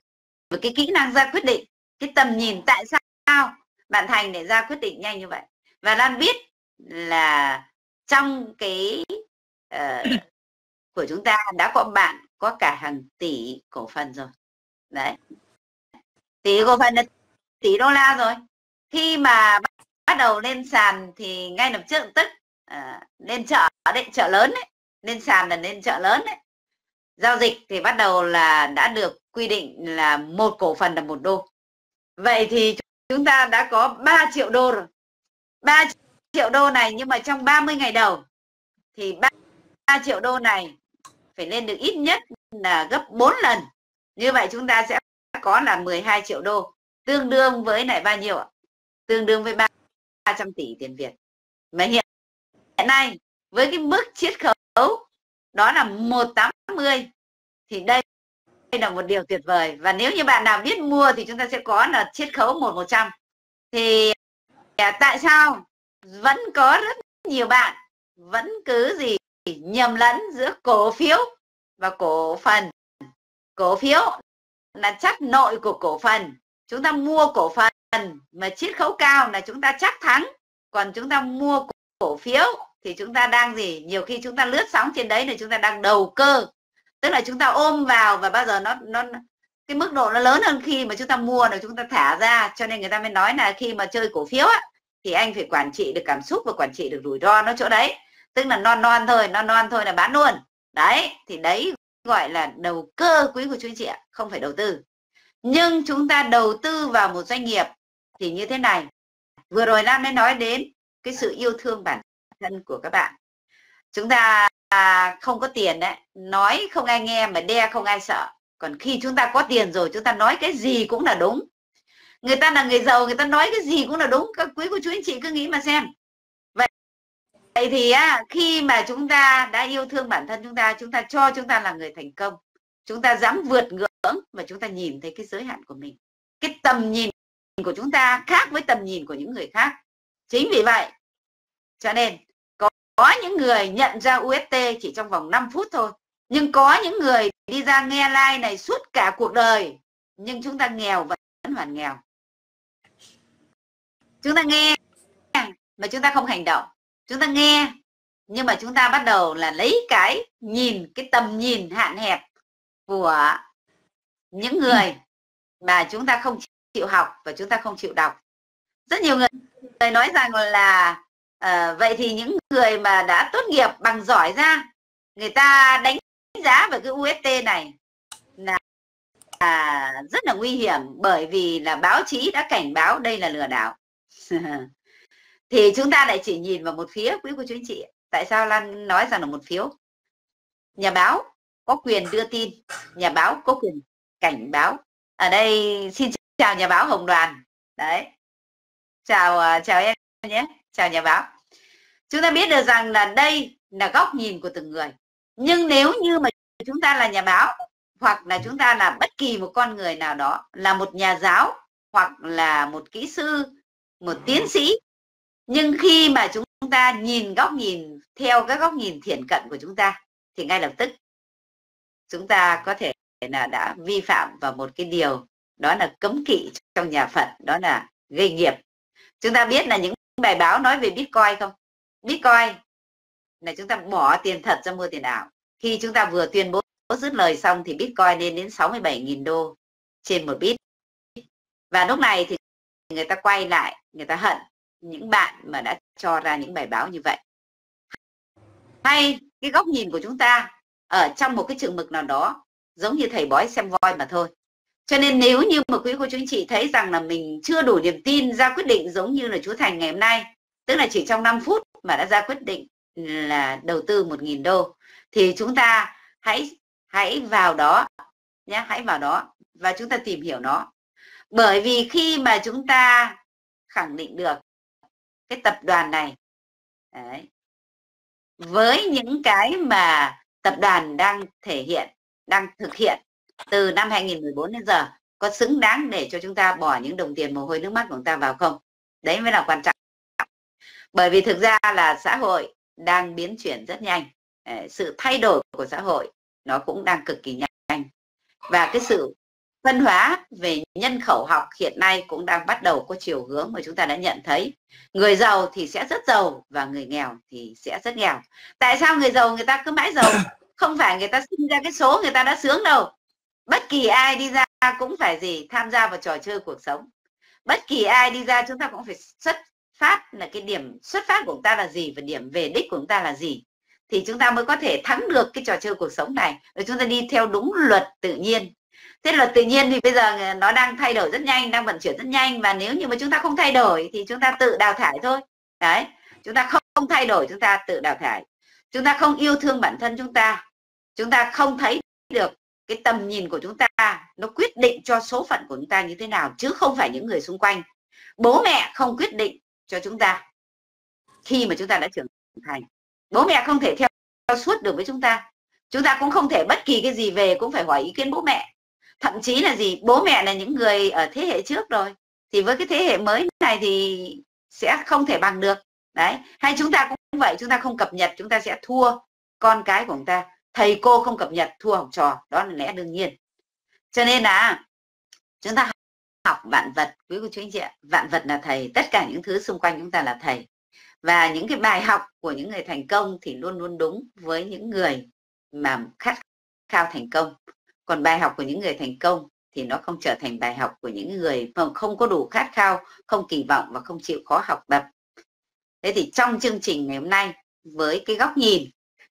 và cái kỹ năng ra quyết định. Cái tầm nhìn tại sao bạn Thành để ra quyết định nhanh như vậy. Và Lan biết là trong cái của chúng ta đã có bạn có cả hàng tỷ cổ phần rồi. Đấy, tỷ cổ phần là tỷ đô la rồi. Khi mà bắt đầu lên sàn thì ngay lập tức lên chợ lớn ấy, lên sàn là lên chợ lớn ấy, giao dịch thì bắt đầu là đã được quy định là một cổ phần là 1 đô. Vậy thì chúng ta đã có 3 triệu đô rồi. 3 triệu đô này, nhưng mà trong 30 ngày đầu thì 3 triệu đô này phải lên được ít nhất là gấp 4 lần. Như vậy chúng ta sẽ có là 12 triệu đô. Tương đương với lại bao nhiêu ạ? Tương đương với 300 tỷ tiền Việt. Mà hiện nay với cái mức chiết khấu đó là 180 thì đây là một điều tuyệt vời. Và nếu như bạn nào biết mua thì chúng ta sẽ có là chiết khấu 1/100. Thì tại sao vẫn có rất nhiều bạn vẫn cứ gì nhầm lẫn giữa cổ phiếu và cổ phần? Cổ phiếu là chất nội của cổ phần, Chúng ta mua cổ phần mà chiết khấu cao là chúng ta chắc thắng. Còn chúng ta mua cổ phiếu thì chúng ta đang gì? Nhiều khi chúng ta lướt sóng trên đấy thì chúng ta đang đầu cơ. Tức là chúng ta ôm vào và bao giờ nó cái mức độ nó lớn hơn khi mà chúng ta mua rồi chúng ta thả ra. Cho nên người ta mới nói là khi mà chơi cổ phiếu á, thì anh phải quản trị được cảm xúc và quản trị được rủi ro nó chỗ đấy. Tức là non non thôi là bán luôn. Đấy, thì đấy gọi là đầu cơ quý của chú anh chị ạ, không phải đầu tư. Nhưng chúng ta đầu tư vào một doanh nghiệp thì như thế này. Vừa rồi Lan mới nói đến cái sự yêu thương bản thân của các bạn. Chúng ta không có tiền đấy, nói không ai nghe mà đe không ai sợ. Còn khi chúng ta có tiền rồi, chúng ta nói cái gì cũng là đúng. Người ta là người giàu, người ta nói cái gì cũng là đúng. Các quý cô chú anh chị cứ nghĩ mà xem. Vậy thì khi mà chúng ta đã yêu thương bản thân chúng ta cho chúng ta là người thành công. Chúng ta dám vượt ngưỡng và chúng ta nhìn thấy cái giới hạn của mình. Cái tầm nhìn của chúng ta khác với tầm nhìn của những người khác. Chính vì vậy, cho nên có những người nhận ra UST chỉ trong vòng 5 phút thôi. Nhưng có những người đi ra nghe live này suốt cả cuộc đời. Nhưng chúng ta nghèo vẫn hoàn nghèo. Chúng ta nghe mà chúng ta không hành động. Chúng ta nghe nhưng mà chúng ta bắt đầu là lấy cái nhìn, cái tầm nhìn hạn hẹp của những người mà chúng ta không chịu học và chúng ta không chịu đọc. Rất nhiều người nói rằng là vậy thì những người mà đã tốt nghiệp bằng giỏi ra, người ta đánh giá về cái UST này là rất là nguy hiểm, bởi vì là báo chí đã cảnh báo đây là lừa đảo. Thì chúng ta lại chỉ nhìn vào một phía, quý cô chú anh chị. Tại sao Lan nói rằng là một phiếu? Nhà báo có quyền đưa tin, nhà báo có quyền cảnh báo. Ở đây xin chào nhà báo Hồng Đoàn. Đấy. Chào em nhé. Chào nhà báo. Chúng ta biết được rằng là đây là góc nhìn của từng người. Nhưng nếu như mà chúng ta là nhà báo, hoặc là chúng ta là bất kỳ một con người nào đó, là một nhà giáo, hoặc là một kỹ sư, một tiến sĩ, nhưng khi mà chúng ta nhìn góc nhìn theo các góc nhìn thiển cận của chúng ta thì ngay lập tức chúng ta có thể là đã vi phạm vào một cái điều đó là cấm kỵ trong nhà Phật, đó là gây nghiệp. Chúng ta biết là những bài báo nói về Bitcoin không? Bitcoin là chúng ta bỏ tiền thật ra mua tiền ảo. Khi chúng ta vừa tuyên bố dứt lời xong thì Bitcoin lên đến 67.000 đô trên một bit. Và lúc này thì người ta quay lại, người ta hận những bạn mà đã cho ra những bài báo như vậy. Hay cái góc nhìn của chúng ta ở trong một cái chừng mực nào đó giống như thầy bói xem voi mà thôi. Cho nên nếu như mà quý cô chú anh chị thấy rằng là mình chưa đủ niềm tin ra quyết định giống như là chú Thành ngày hôm nay, tức là chỉ trong 5 phút mà đã ra quyết định là đầu tư 1.000 đô, thì chúng ta hãy vào đó nhé, hãy vào đó và chúng ta tìm hiểu nó. Bởi vì khi mà chúng ta khẳng định được cái tập đoàn này đấy, với những cái mà tập đoàn đang thực hiện từ năm 2014 đến giờ có xứng đáng để cho chúng ta bỏ những đồng tiền mồ hôi nước mắt của chúng ta vào không? Đấy mới là quan trọng. Bởi vì thực ra là xã hội đang biến chuyển rất nhanh. Sự thay đổi của xã hội nó cũng đang cực kỳ nhanh. Và cái sự phân hóa về nhân khẩu học hiện nay cũng đang bắt đầu có chiều hướng mà chúng ta đã nhận thấy. Người giàu thì sẽ rất giàu và người nghèo thì sẽ rất nghèo. Tại sao người giàu người ta cứ mãi giàu? Không phải người ta sinh ra cái số người ta đã sướng đâu. Bất kỳ ai đi ra cũng phải gì? Tham gia vào trò chơi cuộc sống. Bất kỳ ai đi ra chúng ta cũng phải xuất phát là cái điểm xuất phát của chúng ta là gì và điểm về đích của chúng ta là gì. Thì chúng ta mới có thể thắng được cái trò chơi cuộc sống này. Rồi chúng ta đi theo đúng luật tự nhiên. Thế là tự nhiên thì bây giờ nó đang thay đổi rất nhanh, đang vận chuyển rất nhanh. Và nếu như mà chúng ta không thay đổi thì chúng ta tự đào thải thôi. Đấy, chúng ta không thay đổi, chúng ta tự đào thải. Chúng ta không yêu thương bản thân chúng ta không thấy được cái tầm nhìn của chúng ta, nó quyết định cho số phận của chúng ta như thế nào, chứ không phải những người xung quanh. Bố mẹ không quyết định cho chúng ta khi mà chúng ta đã trưởng thành. Bố mẹ không thể theo suốt được với chúng ta. Chúng ta cũng không thể bất kỳ cái gì về cũng phải hỏi ý kiến bố mẹ. Thậm chí là gì? Bố mẹ là những người ở thế hệ trước rồi. Thì với cái thế hệ mới này thì sẽ không thể bằng được. Đấy. Hay chúng ta cũng vậy, chúng ta không cập nhật, chúng ta sẽ thua con cái của chúng ta. Thầy cô không cập nhật, thua học trò. Đó là lẽ đương nhiên. Cho nên là chúng ta học vạn vật, quý cô chú anh chị ạ. Vạn vật là thầy, tất cả những thứ xung quanh chúng ta là thầy. Và những cái bài học của những người thành công thì luôn luôn đúng với những người mà khát khao thành công. Còn bài học của những người thành công thì nó không trở thành bài học của những người không có đủ khát khao, không kỳ vọng và không chịu khó học tập. Thế thì trong chương trình ngày hôm nay, với cái góc nhìn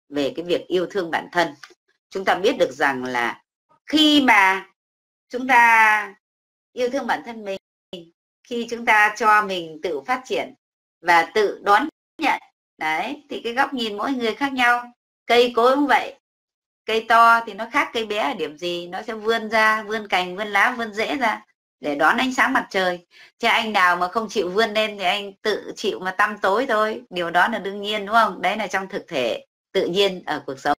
về cái việc yêu thương bản thân, chúng ta biết được rằng là khi mà chúng ta yêu thương bản thân mình, khi chúng ta cho mình tự phát triển và tự đón nhận, đấy, thì cái góc nhìn mỗi người khác nhau. Cây cối cũng vậy, cây to thì nó khác cây bé ở điểm gì, nó sẽ vươn ra, vươn cành, vươn lá, vươn rễ ra để đón ánh sáng mặt trời. Chứ anh nào mà không chịu vươn lên thì anh tự chịu mà tăm tối thôi. Điều đó là đương nhiên, đúng không? Đấy là trong thực thể tự nhiên ở cuộc sống.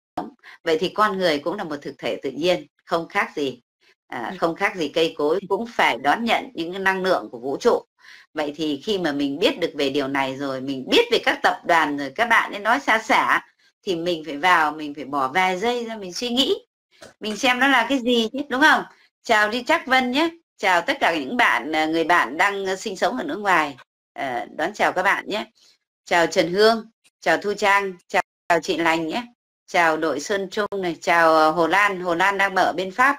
Vậy thì con người cũng là một thực thể tự nhiên, không khác gì. Không khác gì cây cối, cũng phải đón nhận những năng lượng của vũ trụ. Vậy thì khi mà mình biết được về điều này rồi, mình biết về các tập đoàn rồi, các bạn ấy nói xa xả, thì mình phải vào, mình phải bỏ vài giây ra mình suy nghĩ, mình xem nó là cái gì chứ, đúng không? Chào đi Trác Vân nhé, chào tất cả những bạn, người bạn đang sinh sống ở nước ngoài, đón chào các bạn nhé. Chào Trần Hương, chào Thu Trang, chào chị Lành nhé, chào đội Sơn Trung này, chào Hồ Lan đang ở bên Pháp,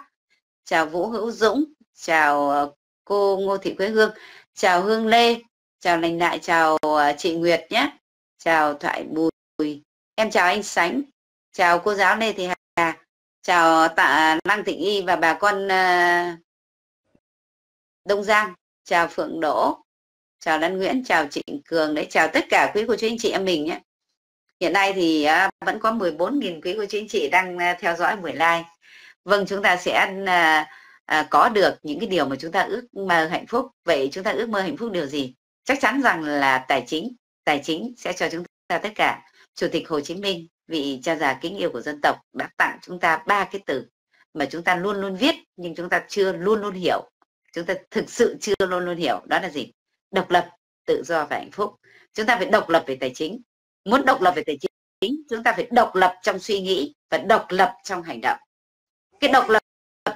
chào Vũ Hữu Dũng, chào cô Ngô Thị Quế Hương, chào Hương Lê, chào Lành Đại, chào chị Nguyệt nhé, chào Thoại Bùi, em chào anh Sánh, chào cô giáo Lê Thị Hà, chào Tạ Năng Thịnh Y và bà con Đông Giang, chào Phượng Đỗ, chào Lan Nguyễn, chào Trịnh Cường, đấy, chào tất cả quý cô chú anh chị em mình nhé. Hiện nay thì vẫn có 14.000 quý cô chú anh chị đang theo dõi buổi live. Vâng, chúng ta sẽ có được những cái điều mà chúng ta ước mơ hạnh phúc. Vậy chúng ta ước mơ hạnh phúc điều gì? Chắc chắn rằng là tài chính. Tài chính sẽ cho chúng ta tất cả. Chủ tịch Hồ Chí Minh, vị cha già kính yêu của dân tộc, đã tặng chúng ta 3 cái từ mà chúng ta luôn luôn viết nhưng chúng ta chưa luôn luôn hiểu. Chúng ta thực sự chưa luôn luôn hiểu. Đó là gì? Độc lập, tự do và hạnh phúc. Chúng ta phải độc lập về tài chính. Muốn độc lập về tài chính, chúng ta phải độc lập trong suy nghĩ và độc lập trong hành động. Cái độc lập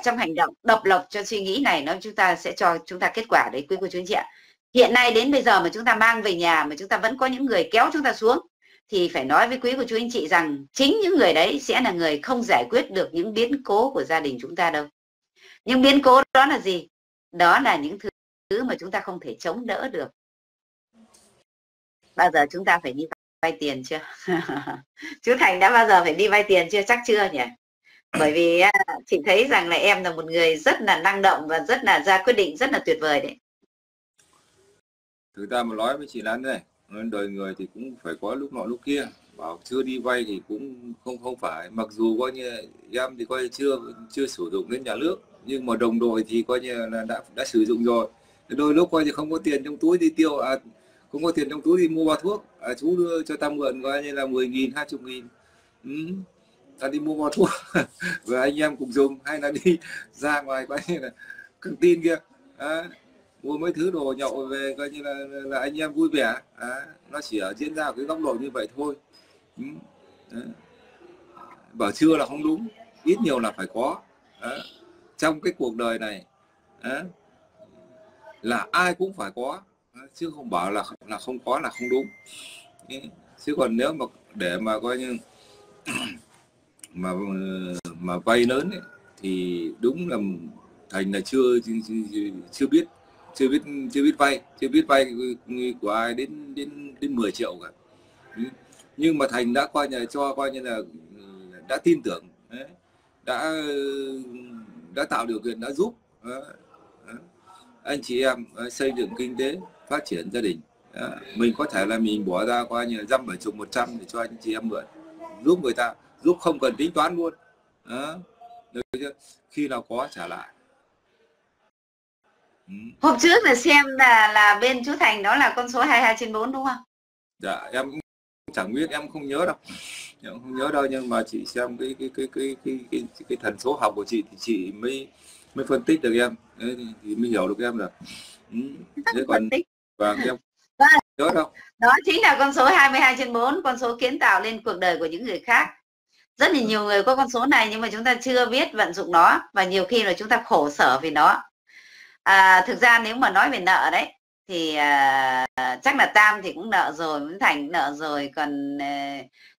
trong hành động, độc lập cho suy nghĩ này, nó chúng ta sẽ cho chúng ta kết quả đấy, quý cô chú anh chị ạ. Hiện nay đến bây giờ mà chúng ta mang về nhà mà chúng ta vẫn có những người kéo chúng ta xuống, thì phải nói với quý cô chú anh chị rằng chính những người đấy sẽ là người không giải quyết được những biến cố của gia đình chúng ta đâu. Những biến cố đó là gì? Đó là những thứ mà chúng ta không thể chống đỡ được. Bao giờ chúng ta phải đi vay tiền chưa? Chú Thành đã bao giờ phải đi vay tiền chưa? Chắc chưa nhỉ? Bởi vì chị thấy rằng là em là một người rất là năng động và rất là ra quyết định rất là tuyệt vời đấy. Thực ra mà nói với chị Lan này, đời người thì cũng phải có lúc nọ lúc kia. Bảo chưa đi vay thì cũng không phải. Mặc dù coi như em thì coi như chưa sử dụng đến nhà nước, nhưng mà đồng đội thì coi như là đã sử dụng rồi. Đôi lúc coi như không có tiền trong túi đi tiêu, không có tiền trong túi đi mua bao thuốc, chú đưa cho ta mượn coi như là 10.000, 20.000. Ta đi mua bao thuốc và anh em cùng dùng, hay là đi ra ngoài coi như là căng tin kia, mua mấy thứ đồ nhậu về coi như là anh em vui vẻ. Nó chỉ ở diễn ra ở cái góc độ như vậy thôi. Bảo chưa là không đúng, ít nhiều là phải có. Trong cái cuộc đời này là ai cũng phải có, chứ không bảo là không có là không đúng. Chứ còn nếu mà để mà coi như mà vay lớn ấy, thì đúng là Thành là chưa biết vay của ai đến 10 triệu cả. Nhưng mà Thành đã coi như cho coi như là đã tin tưởng, đã tạo điều kiện, đã giúp anh chị em xây dựng kinh tế, phát triển gia đình. Mình có thể là mình bỏ ra coi như 70-100 để cho anh chị em mượn, giúp người ta, giúp không cần tính toán luôn. Khi nào có trả lại. Hôm trước là xem là bên chú Thành đó là con số 22/4 đúng không? Dạ, em cũng chẳng biết, em không nhớ đâu. Em không nhớ đâu, nhưng mà chị xem cái thần số học của chị thì chị mới phân tích được em. Đấy, thì mới hiểu được em là. Thế còn và em nhớ đâu. Đó chính là con số 22/4, con số kiến tạo lên cuộc đời của những người khác. Rất là nhiều người có con số này nhưng mà chúng ta chưa biết vận dụng nó, và nhiều khi là chúng ta khổ sở vì nó. Thực ra nếu mà nói về nợ đấy thì chắc là Tam thì cũng nợ rồi, Thành cũng nợ rồi. Còn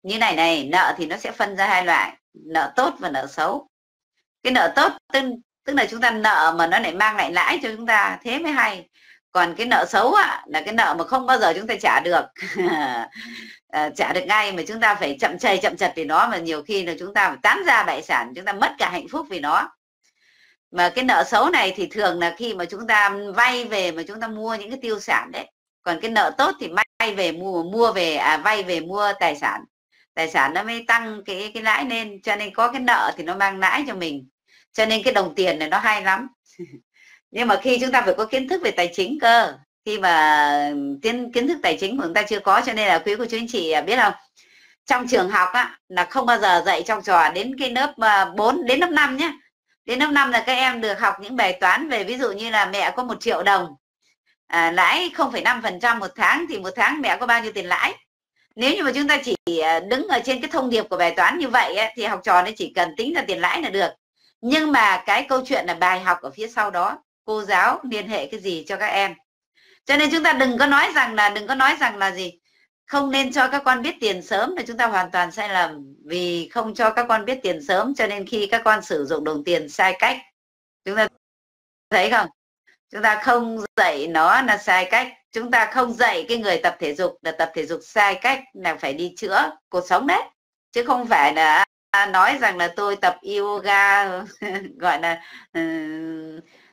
như này này, nợ thì nó sẽ phân ra hai loại, nợ tốt và nợ xấu. Cái nợ tốt tức là chúng ta nợ mà nó lại mang lại lãi cho chúng ta, thế mới hay. Còn cái nợ xấu á, là cái nợ mà không bao giờ chúng ta trả được trả được ngay, mà chúng ta phải chậm chày chậm chật vì nó, mà nhiều khi là chúng ta phải tán gia bại sản, chúng ta mất cả hạnh phúc vì nó. Mà cái nợ xấu này thì thường là khi mà chúng ta vay về mà chúng ta mua những cái tiêu sản đấy. Còn cái nợ tốt thì vay về mua tài sản. Tài sản nó mới tăng cái lãi lên, cho nên có cái nợ thì nó mang lãi cho mình. Cho nên cái đồng tiền này nó hay lắm. Nhưng mà khi chúng ta phải có kiến thức về tài chính cơ. Khi mà kiến thức tài chính của chúng ta chưa có, cho nên là quý cô chú anh chị biết không? Trong trường học á, là không bao giờ dạy trong trò đến cái lớp 4 đến lớp 5 nhé. Đến lớp 5 là các em được học những bài toán về ví dụ như là mẹ có 1 triệu đồng, lãi 0,5% một tháng thì một tháng mẹ có bao nhiêu tiền lãi. Nếu như mà chúng ta chỉ đứng ở trên cái thông điệp của bài toán như vậy ấy, thì học trò nó chỉ cần tính ra tiền lãi là được. Nhưng mà cái câu chuyện là bài học ở phía sau đó, cô giáo liên hệ cái gì cho các em. Cho nên chúng ta đừng có nói rằng là gì, không nên cho các con biết tiền sớm, là chúng ta hoàn toàn sai lầm. Vì không cho các con biết tiền sớm, cho nên khi các con sử dụng đồng tiền sai cách, chúng ta thấy không? Chúng ta không dạy nó là sai cách. Chúng ta không dạy cái người tập thể dục là tập thể dục sai cách, là phải đi chữa cột sống đấy. Chứ không phải là nói rằng là tôi tập yoga gọi là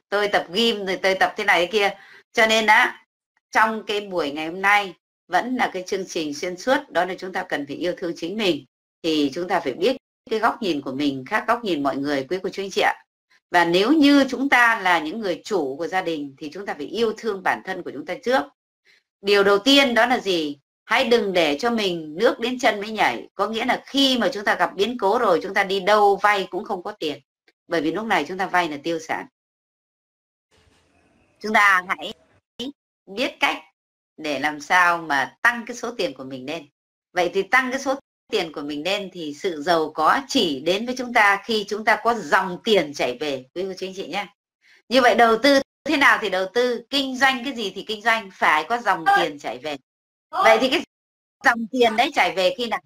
tôi tập gym rồi tôi tập thế này thế kia. Cho nên á, trong cái buổi ngày hôm nay vẫn là cái chương trình xuyên suốt, đó là chúng ta cần phải yêu thương chính mình. Thì chúng ta phải biết cái góc nhìn của mình khác góc nhìn mọi người, quý cô chú anh chị ạ. Và nếu như chúng ta là những người chủ của gia đình thì chúng ta phải yêu thương bản thân của chúng ta trước. Điều đầu tiên đó là gì? Hãy đừng để cho mình nước đến chân mới nhảy. Có nghĩa là khi mà chúng ta gặp biến cố rồi, chúng ta đi đâu vay cũng không có tiền. Bởi vì lúc này chúng ta vay là tiêu sản. Chúng ta hãy biết cách để làm sao mà tăng cái số tiền của mình lên. Vậy thì tăng cái số tiền của mình lên thì sự giàu có chỉ đến với chúng ta khi chúng ta có dòng tiền chảy về, quý cô chú anh chị nhé. Như vậy đầu tư thế nào thì đầu tư, kinh doanh cái gì thì kinh doanh, phải có dòng tiền chảy về. Vậy thì cái dòng tiền đấy chảy về khi nào?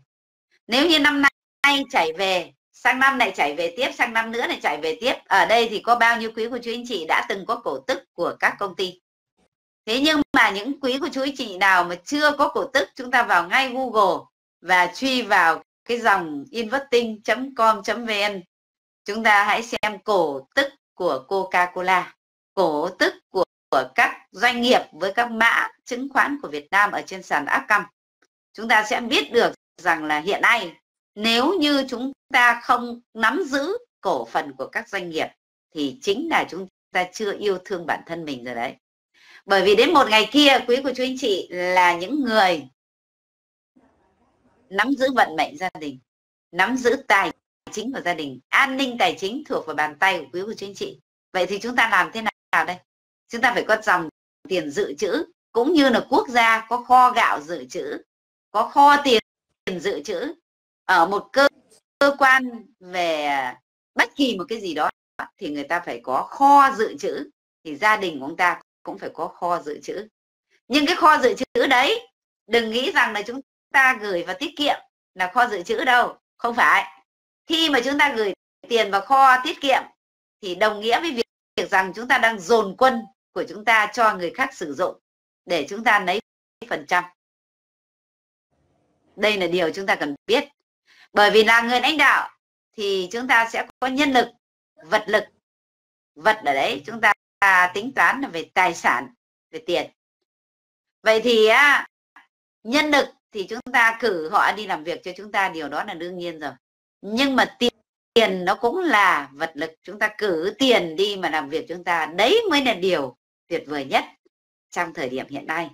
Nếu như năm nay chảy về, sang năm này chảy về tiếp, sang năm nữa này chảy về tiếp. Ở đây thì có bao nhiêu quý cô chú anh chị đã từng có cổ tức của các công ty? Thế nhưng mà những quý cô chú anh chị nào mà chưa có cổ tức, chúng ta vào ngay Google và truy vào cái dòng investing.com.vn. Chúng ta hãy xem cổ tức của Coca-Cola, cổ tức của các doanh nghiệp với các mã chứng khoán của Việt Nam ở trên sàn Upcom. Chúng ta sẽ biết được rằng là hiện nay nếu như chúng ta không nắm giữ cổ phần của các doanh nghiệp thì chính là chúng ta chưa yêu thương bản thân mình rồi đấy. Bởi vì đến một ngày kia, quý cô chú anh chị là những người nắm giữ vận mệnh gia đình, nắm giữ tài chính của gia đình, an ninh tài chính thuộc vào bàn tay của quý cô chú anh chị. Vậy thì chúng ta làm thế nào đây? Chúng ta phải có dòng tiền dự trữ, cũng như là quốc gia có kho gạo dự trữ, có kho tiền dự trữ ở một cơ quan về bất kỳ một cái gì đó thì người ta phải có kho dự trữ, thì gia đình của chúng ta cũng phải có kho dự trữ. Nhưng cái kho dự trữ đấy đừng nghĩ rằng là chúng ta gửi vào tiết kiệm là kho dự trữ đâu, không phải. Khi mà chúng ta gửi tiền vào kho tiết kiệm thì đồng nghĩa với việc rằng chúng ta đang dồn quân của chúng ta cho người khác sử dụng để chúng ta lấy phần trăm. Đây là điều chúng ta cần biết. Bởi vì là người lãnh đạo thì chúng ta sẽ có nhân lực, vật ở đấy chúng ta tính toán là về tài sản, về tiền. Vậy thì nhân lực thì chúng ta cử họ đi làm việc cho chúng ta, điều đó là đương nhiên rồi. Nhưng mà tiền nó cũng là vật lực, chúng ta cử tiền đi mà làm việc chúng ta, đấy mới là điều tuyệt vời nhất trong thời điểm hiện nay.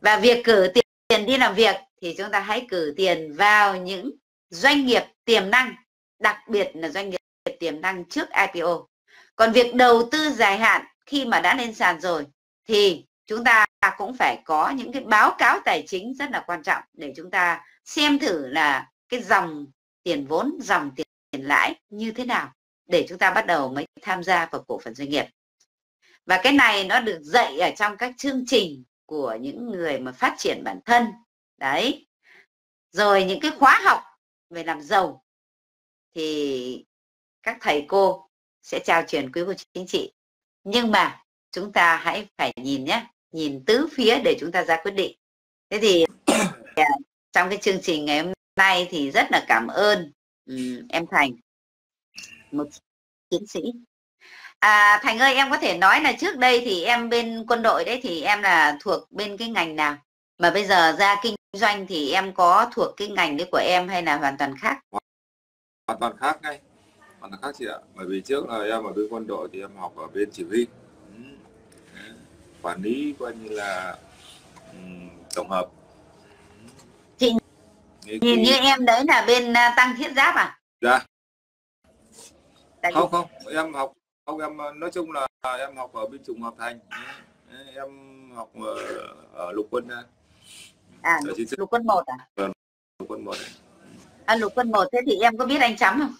Và việc cử tiền đi làm việc thì chúng ta hãy cử tiền vào những doanh nghiệp tiềm năng, đặc biệt là doanh nghiệp tiềm năng trước IPO. Còn việc đầu tư dài hạn khi mà đã lên sàn rồi thì chúng ta cũng phải có những cái báo cáo tài chính rất là quan trọng để chúng ta xem thử là cái dòng tiền vốn, dòng tiền lãi như thế nào để chúng ta bắt đầu mới tham gia vào cổ phần doanh nghiệp. Và cái này nó được dạy ở trong các chương trình của những người mà phát triển bản thân. Đấy. Rồi những cái khóa học về làm giàu thì các thầy cô sẽ trao truyền quý cô chính chị. Nhưng mà chúng ta hãy phải nhìn nhé, nhìn tứ phía để chúng ta ra quyết định. Thế thì trong cái chương trình ngày hôm nay thì rất là cảm ơn em Thành, một chiến sĩ. Thành ơi, em có thể nói là trước đây thì em bên quân đội đấy thì em là thuộc bên cái ngành nào? Mà bây giờ ra kinh doanh thì em có thuộc cái ngành đấy của em hay là hoàn toàn khác? Hoàn toàn khác ngay. Hoàn toàn khác chị ạ. Bởi vì trước là em ở bên quân đội thì em học ở bên chỉ huy. Quản lý coi như là tổng hợp. Chị nhìn như em đấy là bên tăng thiết giáp à? Dạ. Không, không. Em học. Không, em nói chung là em học ở bên trùng hợp Thành, em học ở lục quân. Lục quân 1 à? Vâng, lục quân 1. Lục quân 1, thế thì em có biết anh Chấm không?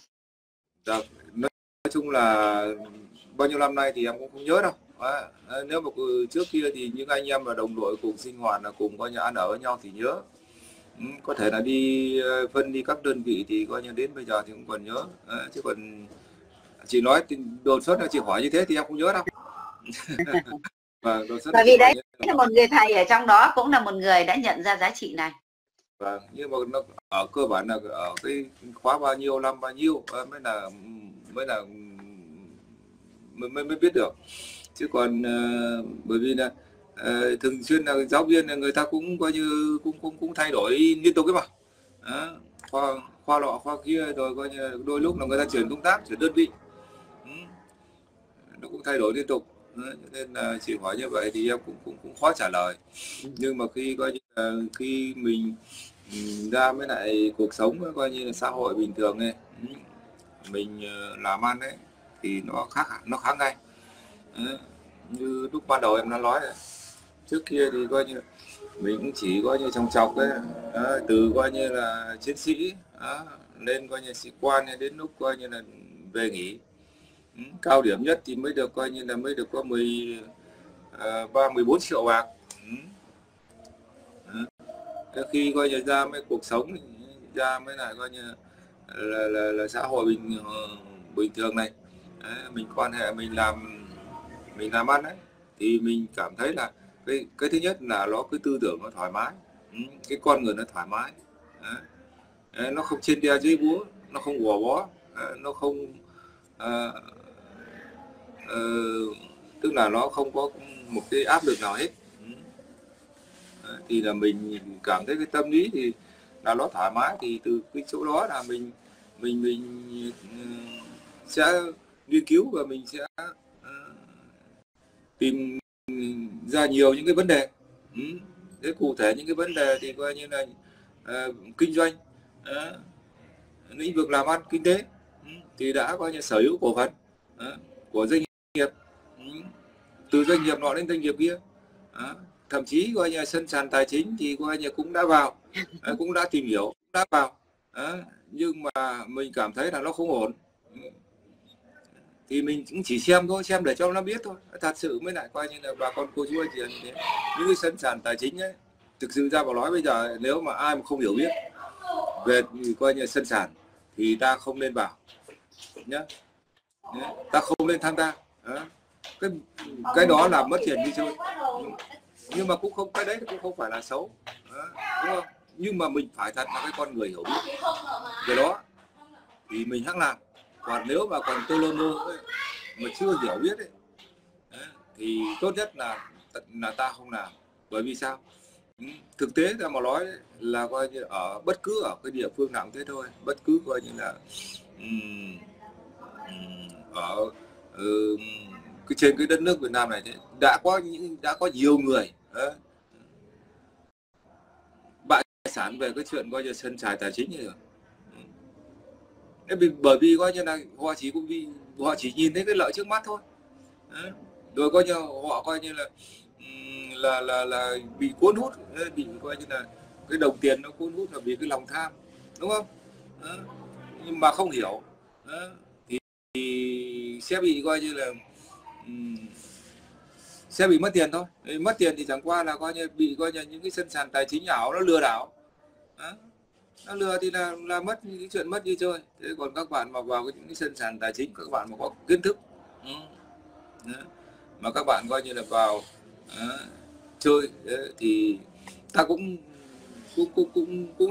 Dạ, nói chung là bao nhiêu năm nay thì em cũng không nhớ đâu. Nếu mà trước kia thì những anh em là đồng đội cùng sinh hoạt, là cùng coi như ăn ở với nhau thì nhớ. Có thể là đi phân đi các đơn vị thì coi như đến bây giờ thì cũng còn nhớ. Chứ còn... chị nói đột xuất là chị hỏi như thế thì em không nhớ đâu. Vâng, bởi vì đấy là một người thầy ở trong đó cũng là một người đã nhận ra giá trị này. Vâng, nhưng mà nó ở cơ bản là ở cái khóa bao nhiêu năm bao nhiêu mới biết được. Chứ còn bởi vì là thường xuyên là giáo viên là người ta cũng coi như cũng thay đổi liên tục ấy mà. Đó, khoa lọ khoa kia rồi coi như đôi lúc là người ta chuyển công tác, chuyển đơn vị. Nó cũng thay đổi liên tục, nên là chị hỏi như vậy thì em cũng khó trả lời. Nhưng mà khi coi như là khi mình ra với lại cuộc sống coi như là xã hội bình thường này, mình làm ăn đấy thì nó khác ngay. Như lúc ban đầu em đã nói đấy, trước kia thì coi như mình cũng chỉ coi như trong chọc đấy, từ coi như là chiến sĩ lên coi như sĩ quan đến lúc coi như là về nghỉ. Cao điểm nhất thì mới được coi như là mới được có 13-14 triệu bạc. Khi coi như ra mấy cuộc sống ra mới lại coi như là xã hội bình thường này, mình quan hệ mình làm ăn đấy thì mình cảm thấy là cái thứ nhất là nó cái tư tưởng nó thoải mái, cái con người nó thoải mái. Đấy, nó không trên đe dưới búa, nó không gò bó, nó không tức là nó không có một cái áp lực nào hết. Thì là mình cảm thấy cái tâm lý thì là nó thoải mái, thì từ cái chỗ đó là mình sẽ nghiên cứu và mình sẽ tìm ra nhiều những cái vấn đề. Thế cụ thể những cái vấn đề thì coi như là kinh doanh, lĩnh vực làm ăn kinh tế thì đã coi như sở hữu cổ phần của doanh nghiệp, từ doanh nghiệp nọ đến doanh nghiệp kia, thậm chí coi như sân sàn tài chính thì coi như cũng đã vào, cũng đã tìm hiểu, cũng đã vào, nhưng mà mình cảm thấy là nó không ổn thì mình cũng chỉ xem thôi, xem để cho nó biết thôi. Thật sự mới lại coi như là bà con cô chú anh chị em thế, những cái sân sàn tài chính ấy, thực sự ra mà nói bây giờ nếu mà ai mà không hiểu biết về coi như sân sàn thì ta không nên vào nhá, ta không nên tham gia. Cái đó là mất tiền đi chơi, nhưng mà cũng không, cái đấy cũng không phải là xấu, đúng không? Nhưng mà mình phải thật là cái con người hiểu biết về đó thì mình hãng làm. Còn nếu mà còn tô lô lô ấy, mà chưa hiểu biết ấy, thì tốt nhất là ta không làm. Bởi vì sao? Thực tế ra mà nói ấy, là coi như ở bất cứ ở cái địa phương nào cũng thế thôi, bất cứ coi như là ở trên cái đất nước Việt Nam này đã có nhiều người bại sản về cái chuyện coi như sân sài tài chính này rồi. Bởi vì coi như là họ chỉ nhìn thấy cái lợi trước mắt thôi, rồi coi như họ coi như là bị cuốn hút, bị coi như là cái đồng tiền nó cuốn hút là vì cái lòng tham, đúng không? Nhưng mà không hiểu thì sẽ bị coi như là sẽ bị mất tiền thôi. Mất tiền thì chẳng qua là coi như bị coi như những cái sân sàn tài chính ảo nó lừa đảo. Đó. Nó lừa thì là mất những chuyện mất đi chơi. Thế còn các bạn mà vào những cái sân sàn tài chính, các bạn mà có kiến thức, đó, mà các bạn coi như là vào chơi thì ta cũng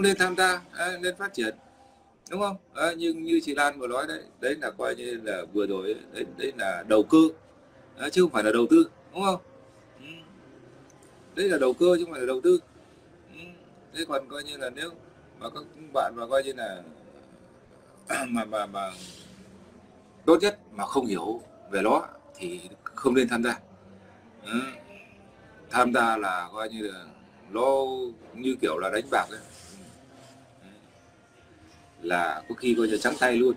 nên tham gia, nên phát triển, đúng không? Nhưng như chị Lan vừa nói đấy, đấy là coi như là vừa rồi ấy, đấy là đầu cơ, chứ không phải là đầu tư, đúng không? Đấy là đầu cơ chứ không phải là đầu tư. Thế còn coi như là nếu mà các bạn mà coi như là mà tốt nhất mà không hiểu về nó thì không nên tham gia. Tham gia là coi như là nó như kiểu là đánh bạc ấy, là có khi coi như trắng tay luôn.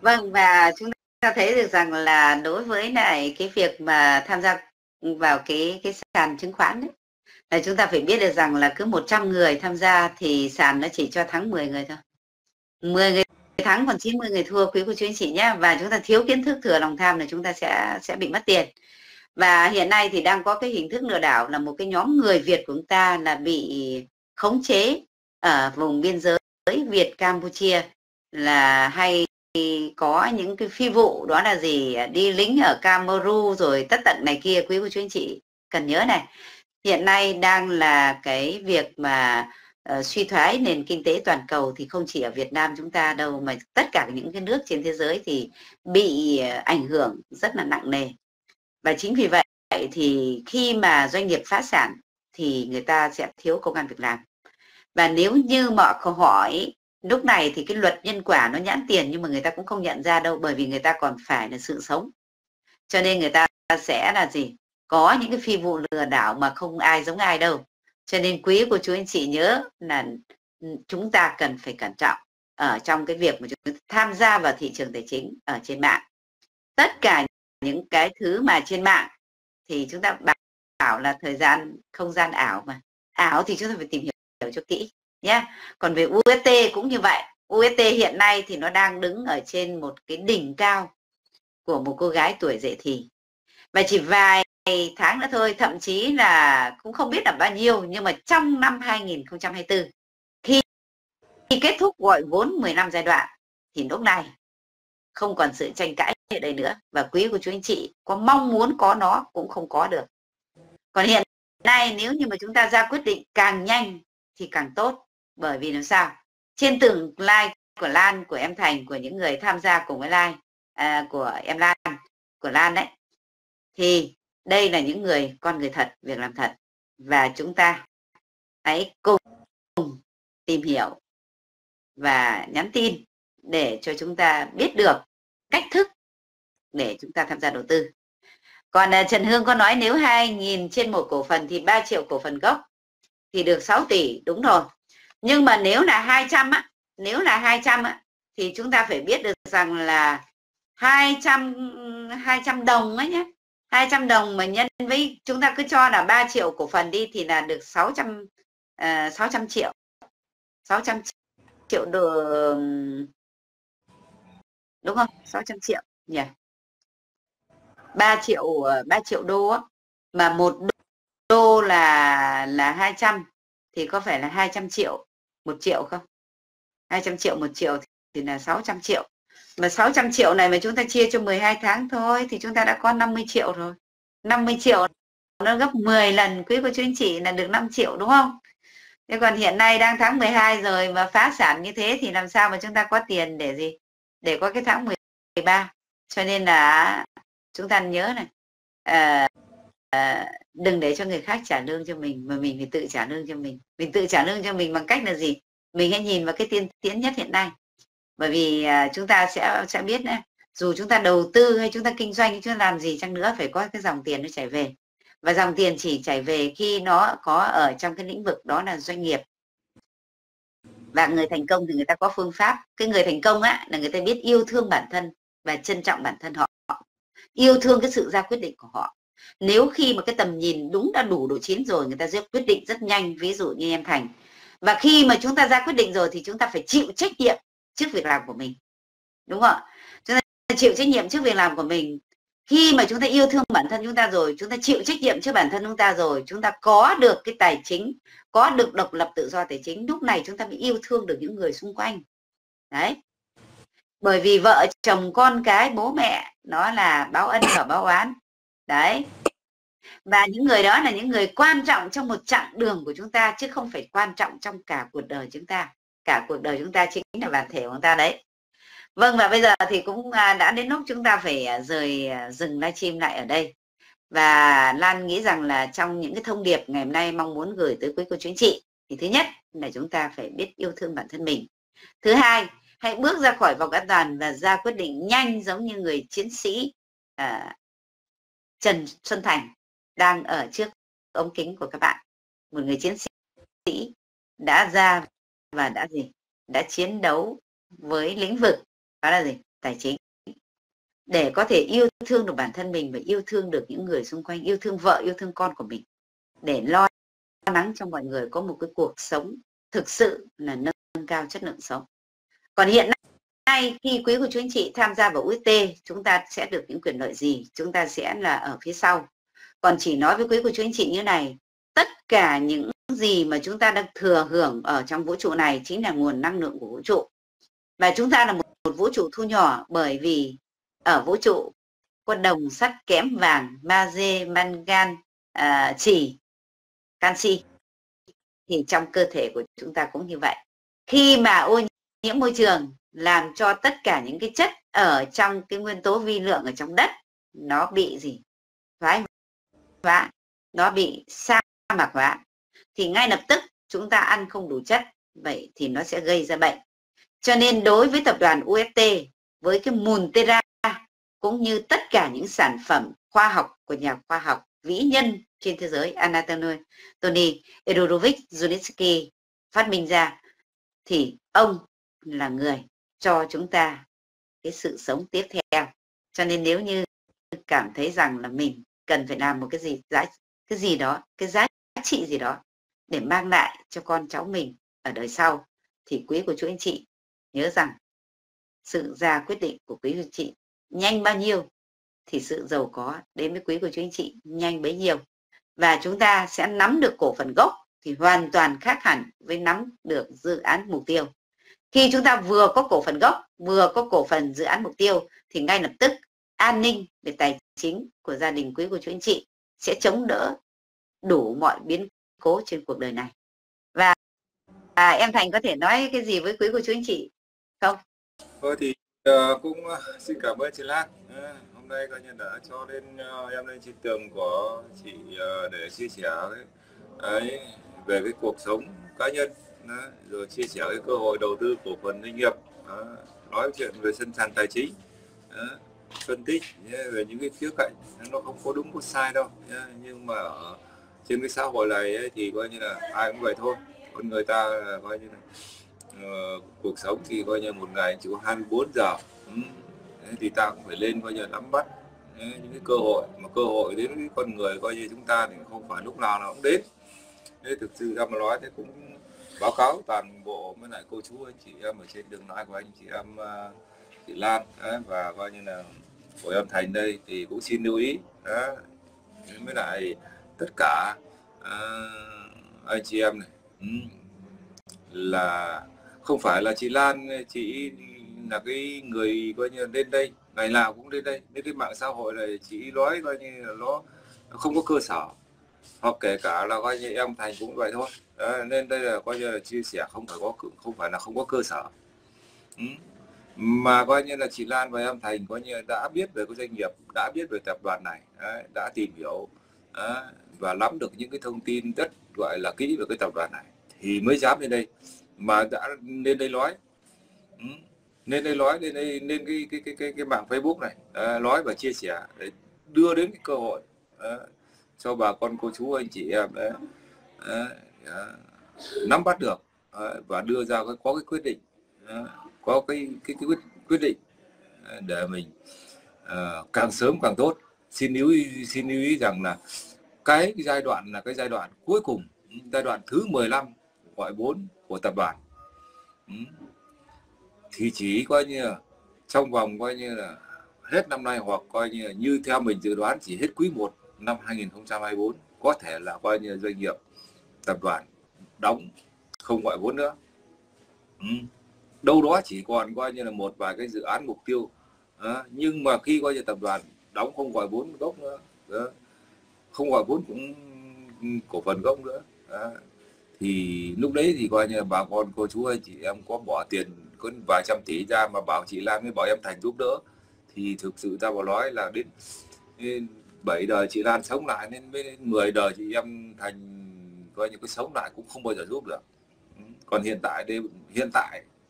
Vâng, và chúng ta thấy được rằng là đối với lại cái việc mà tham gia vào cái sàn chứng khoán đấy, là chúng ta phải biết được rằng là cứ 100 người tham gia thì sàn nó chỉ cho thắng 10 người thôi. 10 người thắng còn 90 người thua, quý cô chú anh chị nhé. Và chúng ta thiếu kiến thức, thừa lòng tham là chúng ta sẽ bị mất tiền. Và hiện nay thì đang có cái hình thức lừa đảo là một cái nhóm người Việt của chúng ta là bị khống chế ở vùng biên giới Việt Campuchia, là hay có những cái phi vụ đó là gì đi lính ở Cameroon rồi tất tận này kia, quý cô chú anh chị cần nhớ này. Hiện nay đang là cái việc mà suy thoái nền kinh tế toàn cầu thì không chỉ ở Việt Nam chúng ta đâu, mà tất cả những cái nước trên thế giới thì bị ảnh hưởng rất là nặng nề. Và chính vì vậy thì khi mà doanh nghiệp phá sản thì người ta sẽ thiếu công ăn việc làm. Và nếu như mọi câu hỏi lúc này thì cái luật nhân quả nó nhãn tiền, nhưng mà người ta cũng không nhận ra đâu, bởi vì người ta còn phải là sự sống. Cho nên người ta sẽ là gì? Có những cái phi vụ lừa đảo mà không ai giống ai đâu. Cho nên quý cô chú anh chị nhớ là chúng ta cần phải cẩn trọng ở trong cái việc mà chúng ta tham gia vào thị trường tài chính ở trên mạng. Tất cả những cái thứ mà trên mạng thì chúng ta bảo là thời gian, không gian ảo mà. Ảo thì chúng ta phải tìm hiểu cho kỹ nhé. Còn về UST cũng như vậy. UST hiện nay thì nó đang đứng ở trên một cái đỉnh cao của một cô gái tuổi dậy thì. Và chỉ vài tháng nữa thôi, thậm chí là cũng không biết là bao nhiêu, nhưng mà trong năm 2024 khi kết thúc gọi vốn 15 giai đoạn thì lúc này không còn sự tranh cãi ở đây nữa, và quý cô chú anh chị có mong muốn có nó cũng không có được. Còn hiện nay nếu như mà chúng ta ra quyết định càng nhanh thì càng tốt, bởi vì làm sao? Trên từng like của Lan, của em Thành, của những người tham gia cùng với like của em Lan, của Lan đấy, thì đây là những người con người thật, việc làm thật, và chúng ta hãy cùng tìm hiểu và nhắn tin để cho chúng ta biết được cách thức để chúng ta tham gia đầu tư. Còn Trần Hương có nói nếu 2.000 trên một cổ phần thì 3 triệu cổ phần gốc thì được 6 tỷ, đúng rồi. Nhưng mà nếu là 200 á, nếu là 200 á, thì chúng ta phải biết được rằng là 200 đồng ấy nhé. 200 đồng mà nhân với chúng ta cứ cho là 3 triệu cổ phần đi thì là được 600 triệu. 600 triệu được, đúng không? 600 triệu nhỉ. Yeah. 3 triệu đô á, mà 1 đô là 200 thì có phải là 200 triệu 1 triệu không? 200 triệu 1 triệu thì là 600 triệu. Mà 600 triệu này mà chúng ta chia cho 12 tháng thôi thì chúng ta đã có 50 triệu rồi. 50 triệu nó gấp 10 lần, quý cô chú anh chị, là được 5 triệu đúng không? Thế còn hiện nay đang tháng 12 rồi mà phá sản như thế thì làm sao mà chúng ta có tiền để gì? Để có cái tháng 13. Cho nên là chúng ta nhớ này, đừng để cho người khác trả lương cho mình, mà mình phải tự trả lương cho mình. Mình tự trả lương cho mình bằng cách là gì? Mình hãy nhìn vào cái tiên tiến nhất hiện nay. Bởi vì chúng ta sẽ biết đấy, dù chúng ta đầu tư hay chúng ta kinh doanh, chúng ta làm gì chăng nữa phải có cái dòng tiền nó chảy về, và dòng tiền chỉ chảy về khi nó có ở trong cái lĩnh vực đó là doanh nghiệp. Và người thành công thì người ta có phương pháp. Cái người thành công á là người ta biết yêu thương bản thân và trân trọng bản thân họ, yêu thương cái sự ra quyết định của họ. Nếu khi mà cái tầm nhìn đúng đã đủ độ chín rồi, người ta sẽ quyết định rất nhanh, ví dụ như em Thành. Và khi mà chúng ta ra quyết định rồi thì chúng ta phải chịu trách nhiệm trước việc làm của mình, đúng không ạ? Chúng ta chịu trách nhiệm trước việc làm của mình Khi mà chúng ta yêu thương bản thân chúng ta rồi, chúng ta chịu trách nhiệm trước bản thân chúng ta rồi, chúng ta có được cái tài chính, có được độc lập tự do tài chính, lúc này chúng ta mới yêu thương được những người xung quanh. Đấy. Bởi vì vợ, chồng, con cái, bố mẹ, nó là báo ân và báo oán. Đấy. Và những người đó là những người quan trọng trong một chặng đường của chúng ta, chứ không phải quan trọng trong cả cuộc đời chúng ta. Cả cuộc đời chúng ta chính là bản thể của chúng ta đấy. Vâng, và bây giờ thì cũng đã đến lúc chúng ta phải dừng livestream lại ở đây. Và Lan nghĩ rằng là trong những cái thông điệp ngày hôm nay mong muốn gửi tới quý cô chú anh chị, thì thứ nhất là chúng ta phải biết yêu thương bản thân mình. Thứ hai, hãy bước ra khỏi vòng an toàn và ra quyết định nhanh, giống như người chiến sĩ Trần Xuân Thành đang ở trước ống kính của các bạn. Một người chiến sĩ đã ra và đã gì? Đã chiến đấu với lĩnh vực đó là gì? Tài chính. Để có thể yêu thương được bản thân mình và yêu thương được những người xung quanh, yêu thương vợ, yêu thương con của mình, để lo lắng cho mọi người có một cái cuộc sống thực sự là nâng cao chất lượng sống. Còn hiện nay khi quý cô chú anh chị tham gia vào UST, chúng ta sẽ được những quyền lợi gì? Chúng ta sẽ là ở phía sau. Còn chỉ nói với quý cô chú anh chị như này, tất cả những gì mà chúng ta đang thừa hưởng ở trong vũ trụ này chính là nguồn năng lượng của vũ trụ. Và chúng ta là một vũ trụ thu nhỏ, bởi vì ở vũ trụ có đồng, sắt, kẽm, vàng, magie, mangan, chì, canxi. Thì trong cơ thể của chúng ta cũng như vậy. Khi mà ô nhiễm môi trường làm cho tất cả những cái chất ở trong cái nguyên tố vi lượng ở trong đất nó bị gì? Thoái hóa, nó bị sa mạc hóa. Thì ngay lập tức chúng ta ăn không đủ chất, vậy thì nó sẽ gây ra bệnh. Cho nên đối với tập đoàn UST, với cái mùn Terra cũng như tất cả những sản phẩm khoa học của nhà khoa học vĩ nhân trên thế giới Anatoly Edorovich Yunitskiy phát minh ra, thì ông là người cho chúng ta cái sự sống tiếp theo. Cho nên nếu như cảm thấy rằng là mình cần phải làm một cái giá trị gì đó để mang lại cho con cháu mình ở đời sau, thì quý cô chú anh chị nhớ rằng sự ra quyết định của quý cô chị nhanh bao nhiêu thì sự giàu có đến với quý cô chú anh chị nhanh bấy nhiêu. Và chúng ta sẽ nắm được cổ phần gốc thì hoàn toàn khác hẳn với nắm được dự án mục tiêu. Khi chúng ta vừa có cổ phần gốc, vừa có cổ phần dự án mục tiêu, thì ngay lập tức an ninh về tài chính của gia đình quý cô chú anh chị sẽ chống đỡ đủ mọi biến cố trên cuộc đời này. Và em Thành có thể nói cái gì với quý cô chú anh chị không? Thôi thì cũng xin cảm ơn chị Lan. Hôm nay coi như đã cho lên em lên trên tường của chị để chia sẻ đấy, về cái cuộc sống cá nhân, rồi chia sẻ cái cơ hội đầu tư cổ phần doanh nghiệp, nói chuyện về sân sàn tài chính, phân tích về những cái khía cạnh nó không có đúng có sai đâu, nhưng mà ở trên cái xã hội này ấy, thì coi như là ai cũng vậy thôi. Con người ta coi như là cuộc sống thì coi như một ngày chỉ có 24 giờ, thì ta cũng phải lên coi như nắm bắt những cái cơ hội, mà cơ hội đến với con người coi như chúng ta thì không phải lúc nào nó cũng đến. Thế thực sự ra mà nói, thế cũng báo cáo toàn bộ với lại cô chú anh chị em ở trên đường nói của anh chị em chị Lan và coi như là của em Thành đây, thì cũng xin lưu ý với lại tất cả anh chị em này, là không phải là chị Lan chị là cái người coi như lên đây ngày nào cũng lên đây, đến cái mạng xã hội này chị nói coi như là nó không có cơ sở, hoặc kể cả là coi như em Thành cũng vậy thôi. Đó, nên đây là coi như là chia sẻ không phải là không có cơ sở, mà coi như là chị Lan và em Thành coi như đã biết về cái doanh nghiệp, đã biết về tập đoàn này, đã tìm hiểu và nắm được những cái thông tin rất gọi là kỹ về cái tập đoàn này, thì mới dám lên đây, mà đã lên đây nói, lên cái mạng Facebook này nói và chia sẻ để đưa đến cái cơ hội cho bà con cô chú anh chị em nắm bắt được và đưa ra có cái quyết định, có cái quyết định để mình càng sớm càng tốt. Xin lưu ý rằng là cái giai đoạn là cái giai đoạn cuối cùng, giai đoạn thứ 15 gọi vốn của tập đoàn, thì chỉ coi như trong vòng coi như là hết năm nay hoặc coi như theo mình dự đoán chỉ hết quý 1 năm 2024 có thể là coi như doanh nghiệp tập đoàn đóng không gọi vốn nữa. Đâu đó chỉ còn coi như là một vài cái dự án mục tiêu nhưng mà khi coi như tập đoàn đóng không gọi vốn gốc nữa, không gọi vốn cũng cổ phần gốc nữa thì lúc đấy thì coi như là bà con cô chú ơi chị em có bỏ tiền có vài trăm tỷ ra mà bảo chị Lan với bảo em Thành giúp đỡ thì thực sự ta bảo nói là đến 7 đời chị Lan sống lại nên với 10 đời chị em Thành coi như cái sống lại cũng không bao giờ giúp được. Còn hiện tại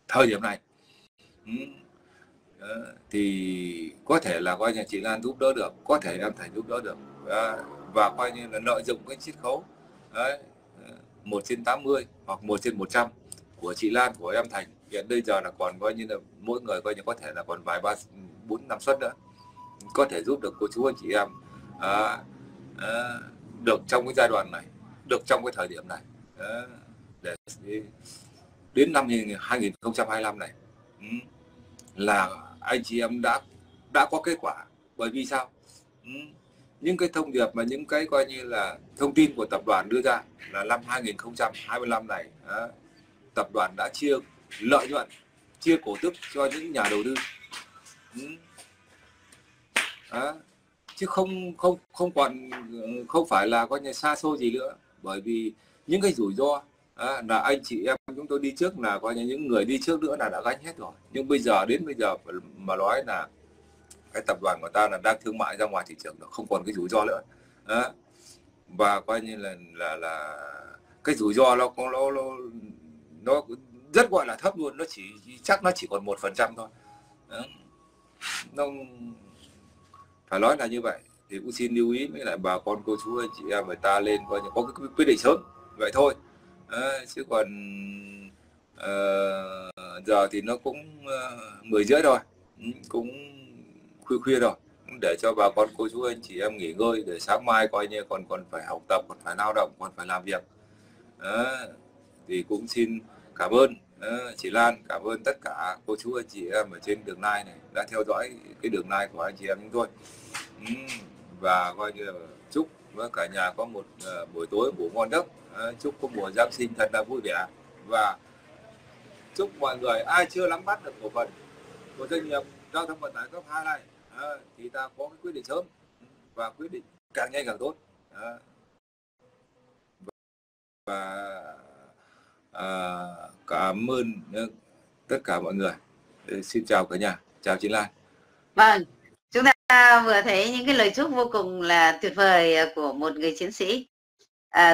thời điểm này thì có thể là coi như chị Lan giúp đỡ được, có thể em Thành giúp đỡ được và coi như là lợi dụng cái chiết khấu 1/80 hoặc 1/100 của chị Lan của em Thành. Hiện bây giờ là còn coi như là mỗi người coi như có thể là còn vài 3-4-5 suất nữa có thể giúp được cô chú anh chị em được trong cái giai đoạn này, được trong cái thời điểm này để đến năm 2025 này là anh chị em đã có kết quả. Bởi vì sao? Những cái thông điệp mà những cái coi như là thông tin của tập đoàn đưa ra là năm 2025 này tập đoàn đã chia lợi nhuận, chia cổ tức cho những nhà đầu tư chứ không phải là coi như xa xôi gì nữa. Bởi vì những cái rủi ro là anh chị em chúng tôi đi trước là coi như những người đi trước nữa là đã gánh hết rồi, nhưng bây giờ đến bây giờ mà nói là cái tập đoàn của ta là đang thương mại ra ngoài thị trường, nó không còn cái rủi ro nữa và coi như là cái rủi ro nó rất gọi là thấp luôn, nó chỉ chắc nó chỉ còn 1% thôi. Nó phải nói là như vậy thì cũng xin lưu ý với lại bà con cô chú anh chị em người ta lên coi như có cái quyết định sớm vậy thôi chứ còn giờ thì nó cũng 10:30 rồi, cũng khuya rồi, để cho bà con cô chú anh chị em nghỉ ngơi để sáng mai coi như còn phải học tập, còn phải lao động, còn phải làm việc thì cũng xin cảm ơn chị Lan, cảm ơn tất cả cô chú anh chị em ở trên đường live này đã theo dõi cái đường live của anh chị em chúng tôi và coi như chúc cả nhà có một buổi tối ngủ ngon giấc, chúc có mùa Giáng sinh thật là vui vẻ và chúc mọi người ai chưa nắm bắt được cổ phần của doanh nghiệp giao thông vận tải cấp 2 này thì ta có cái quyết định sớm và quyết định càng nhanh càng tốt cảm ơn tất cả mọi người. Xin chào cả nhà, chào chị Lan. Vâng, chúng ta vừa thấy những cái lời chúc vô cùng là tuyệt vời của một người chiến sĩ.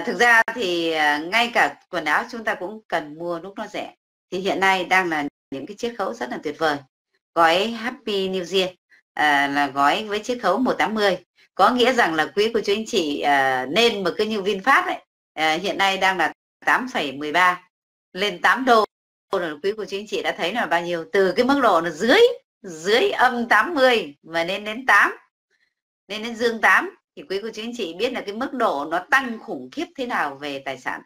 Thực ra thì ngay cả quần áo chúng ta cũng cần mua lúc nó rẻ. Thì hiện nay đang là những cái chiết khấu rất là tuyệt vời. Gói Happy New Year là gói với chiết khấu 180. Có nghĩa rằng là quý của chú anh chị nên mà cứ như VinFast ấy, hiện nay đang là 8,13 lên 8 đô. Quý của chú anh chị đã thấy là bao nhiêu, từ cái mức độ là dưới âm 80 mà lên đến 8, lên đến dương 8 thì quý của chú anh chị biết là cái mức độ nó tăng khủng khiếp thế nào về tài sản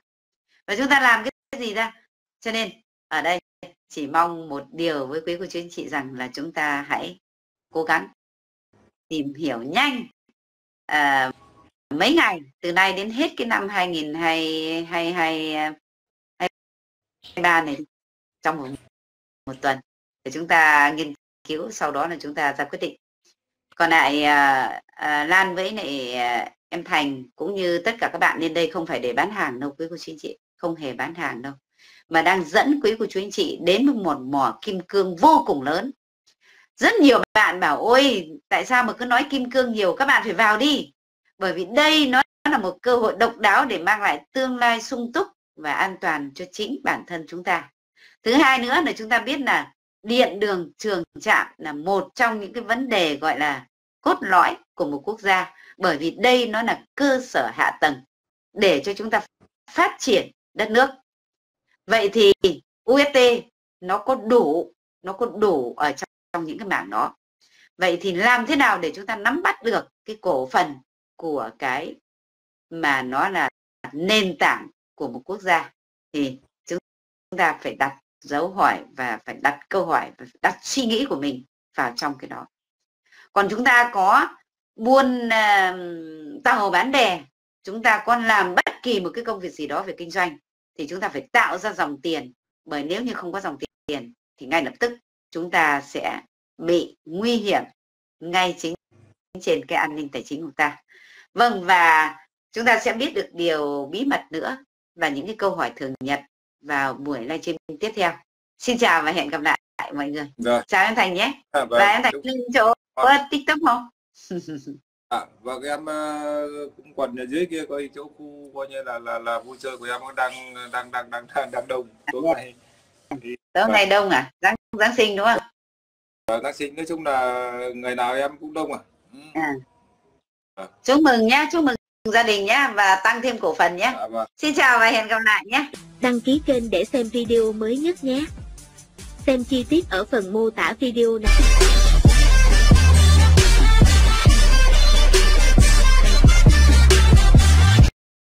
và chúng ta làm cái gì ra. Cho nên ở đây chỉ mong một điều với quý của chú anh chị rằng là chúng ta hãy cố gắng tìm hiểu nhanh mấy ngày từ nay đến hết cái năm 2023 này, trong một tuần để chúng ta nghiên cứu, sau đó là chúng ta ra quyết định. Còn lại Lan với lại em Thành cũng như tất cả các bạn lên đây không phải để bán hàng đâu quý cô chú anh chị, không hề bán hàng đâu, mà đang dẫn quý cô chú anh chị đến một mỏ kim cương vô cùng lớn. Rất nhiều bạn bảo ôi tại sao mà cứ nói kim cương nhiều, các bạn phải vào đi, bởi vì đây nó là một cơ hội độc đáo để mang lại tương lai sung túc và an toàn cho chính bản thân chúng ta. Thứ hai nữa là chúng ta biết là điện, đường, trường, trạm là một trong những cái vấn đề gọi là cốt lõi của một quốc gia, bởi vì đây nó là cơ sở hạ tầng để cho chúng ta phát triển đất nước. Vậy thì UST nó có đủ ở trong những cái mảng đó. Vậy thì làm thế nào để chúng ta nắm bắt được cái cổ phần của cái mà nó là nền tảng của một quốc gia thì chúng ta phải đặt dấu hỏi và phải đặt câu hỏi và đặt suy nghĩ của mình vào trong cái đó. Còn chúng ta có buôn tàu bán đề, chúng ta còn làm bất kỳ một cái công việc gì đó về kinh doanh thì chúng ta phải tạo ra dòng tiền, bởi nếu như không có dòng tiền thì ngay lập tức chúng ta sẽ bị nguy hiểm ngay chính trên cái an ninh tài chính của ta. Vâng, và chúng ta sẽ biết được điều bí mật nữa và những cái câu hỏi thường nhật vào buổi livestream tiếp theo. Xin chào và hẹn gặp lại mọi người. Rồi. Chào em Thành nhé. Và em Thành lên chỗ TikTok không? Và cái em cũng quần ở dưới kia coi chỗ khu coi như là vui chơi của em đang đông tối nay. Tối nay đông à? Giáng sinh đúng không? Giáng sinh nói chung là ngày nào em cũng đông à. Chúc mừng nhé, chúc mừng gia đình nhé và tăng thêm cổ phần nhé. Xin chào và hẹn gặp lại nhé. Đăng ký kênh để xem video mới nhất nhé. Xem chi tiết ở phần mô tả video này.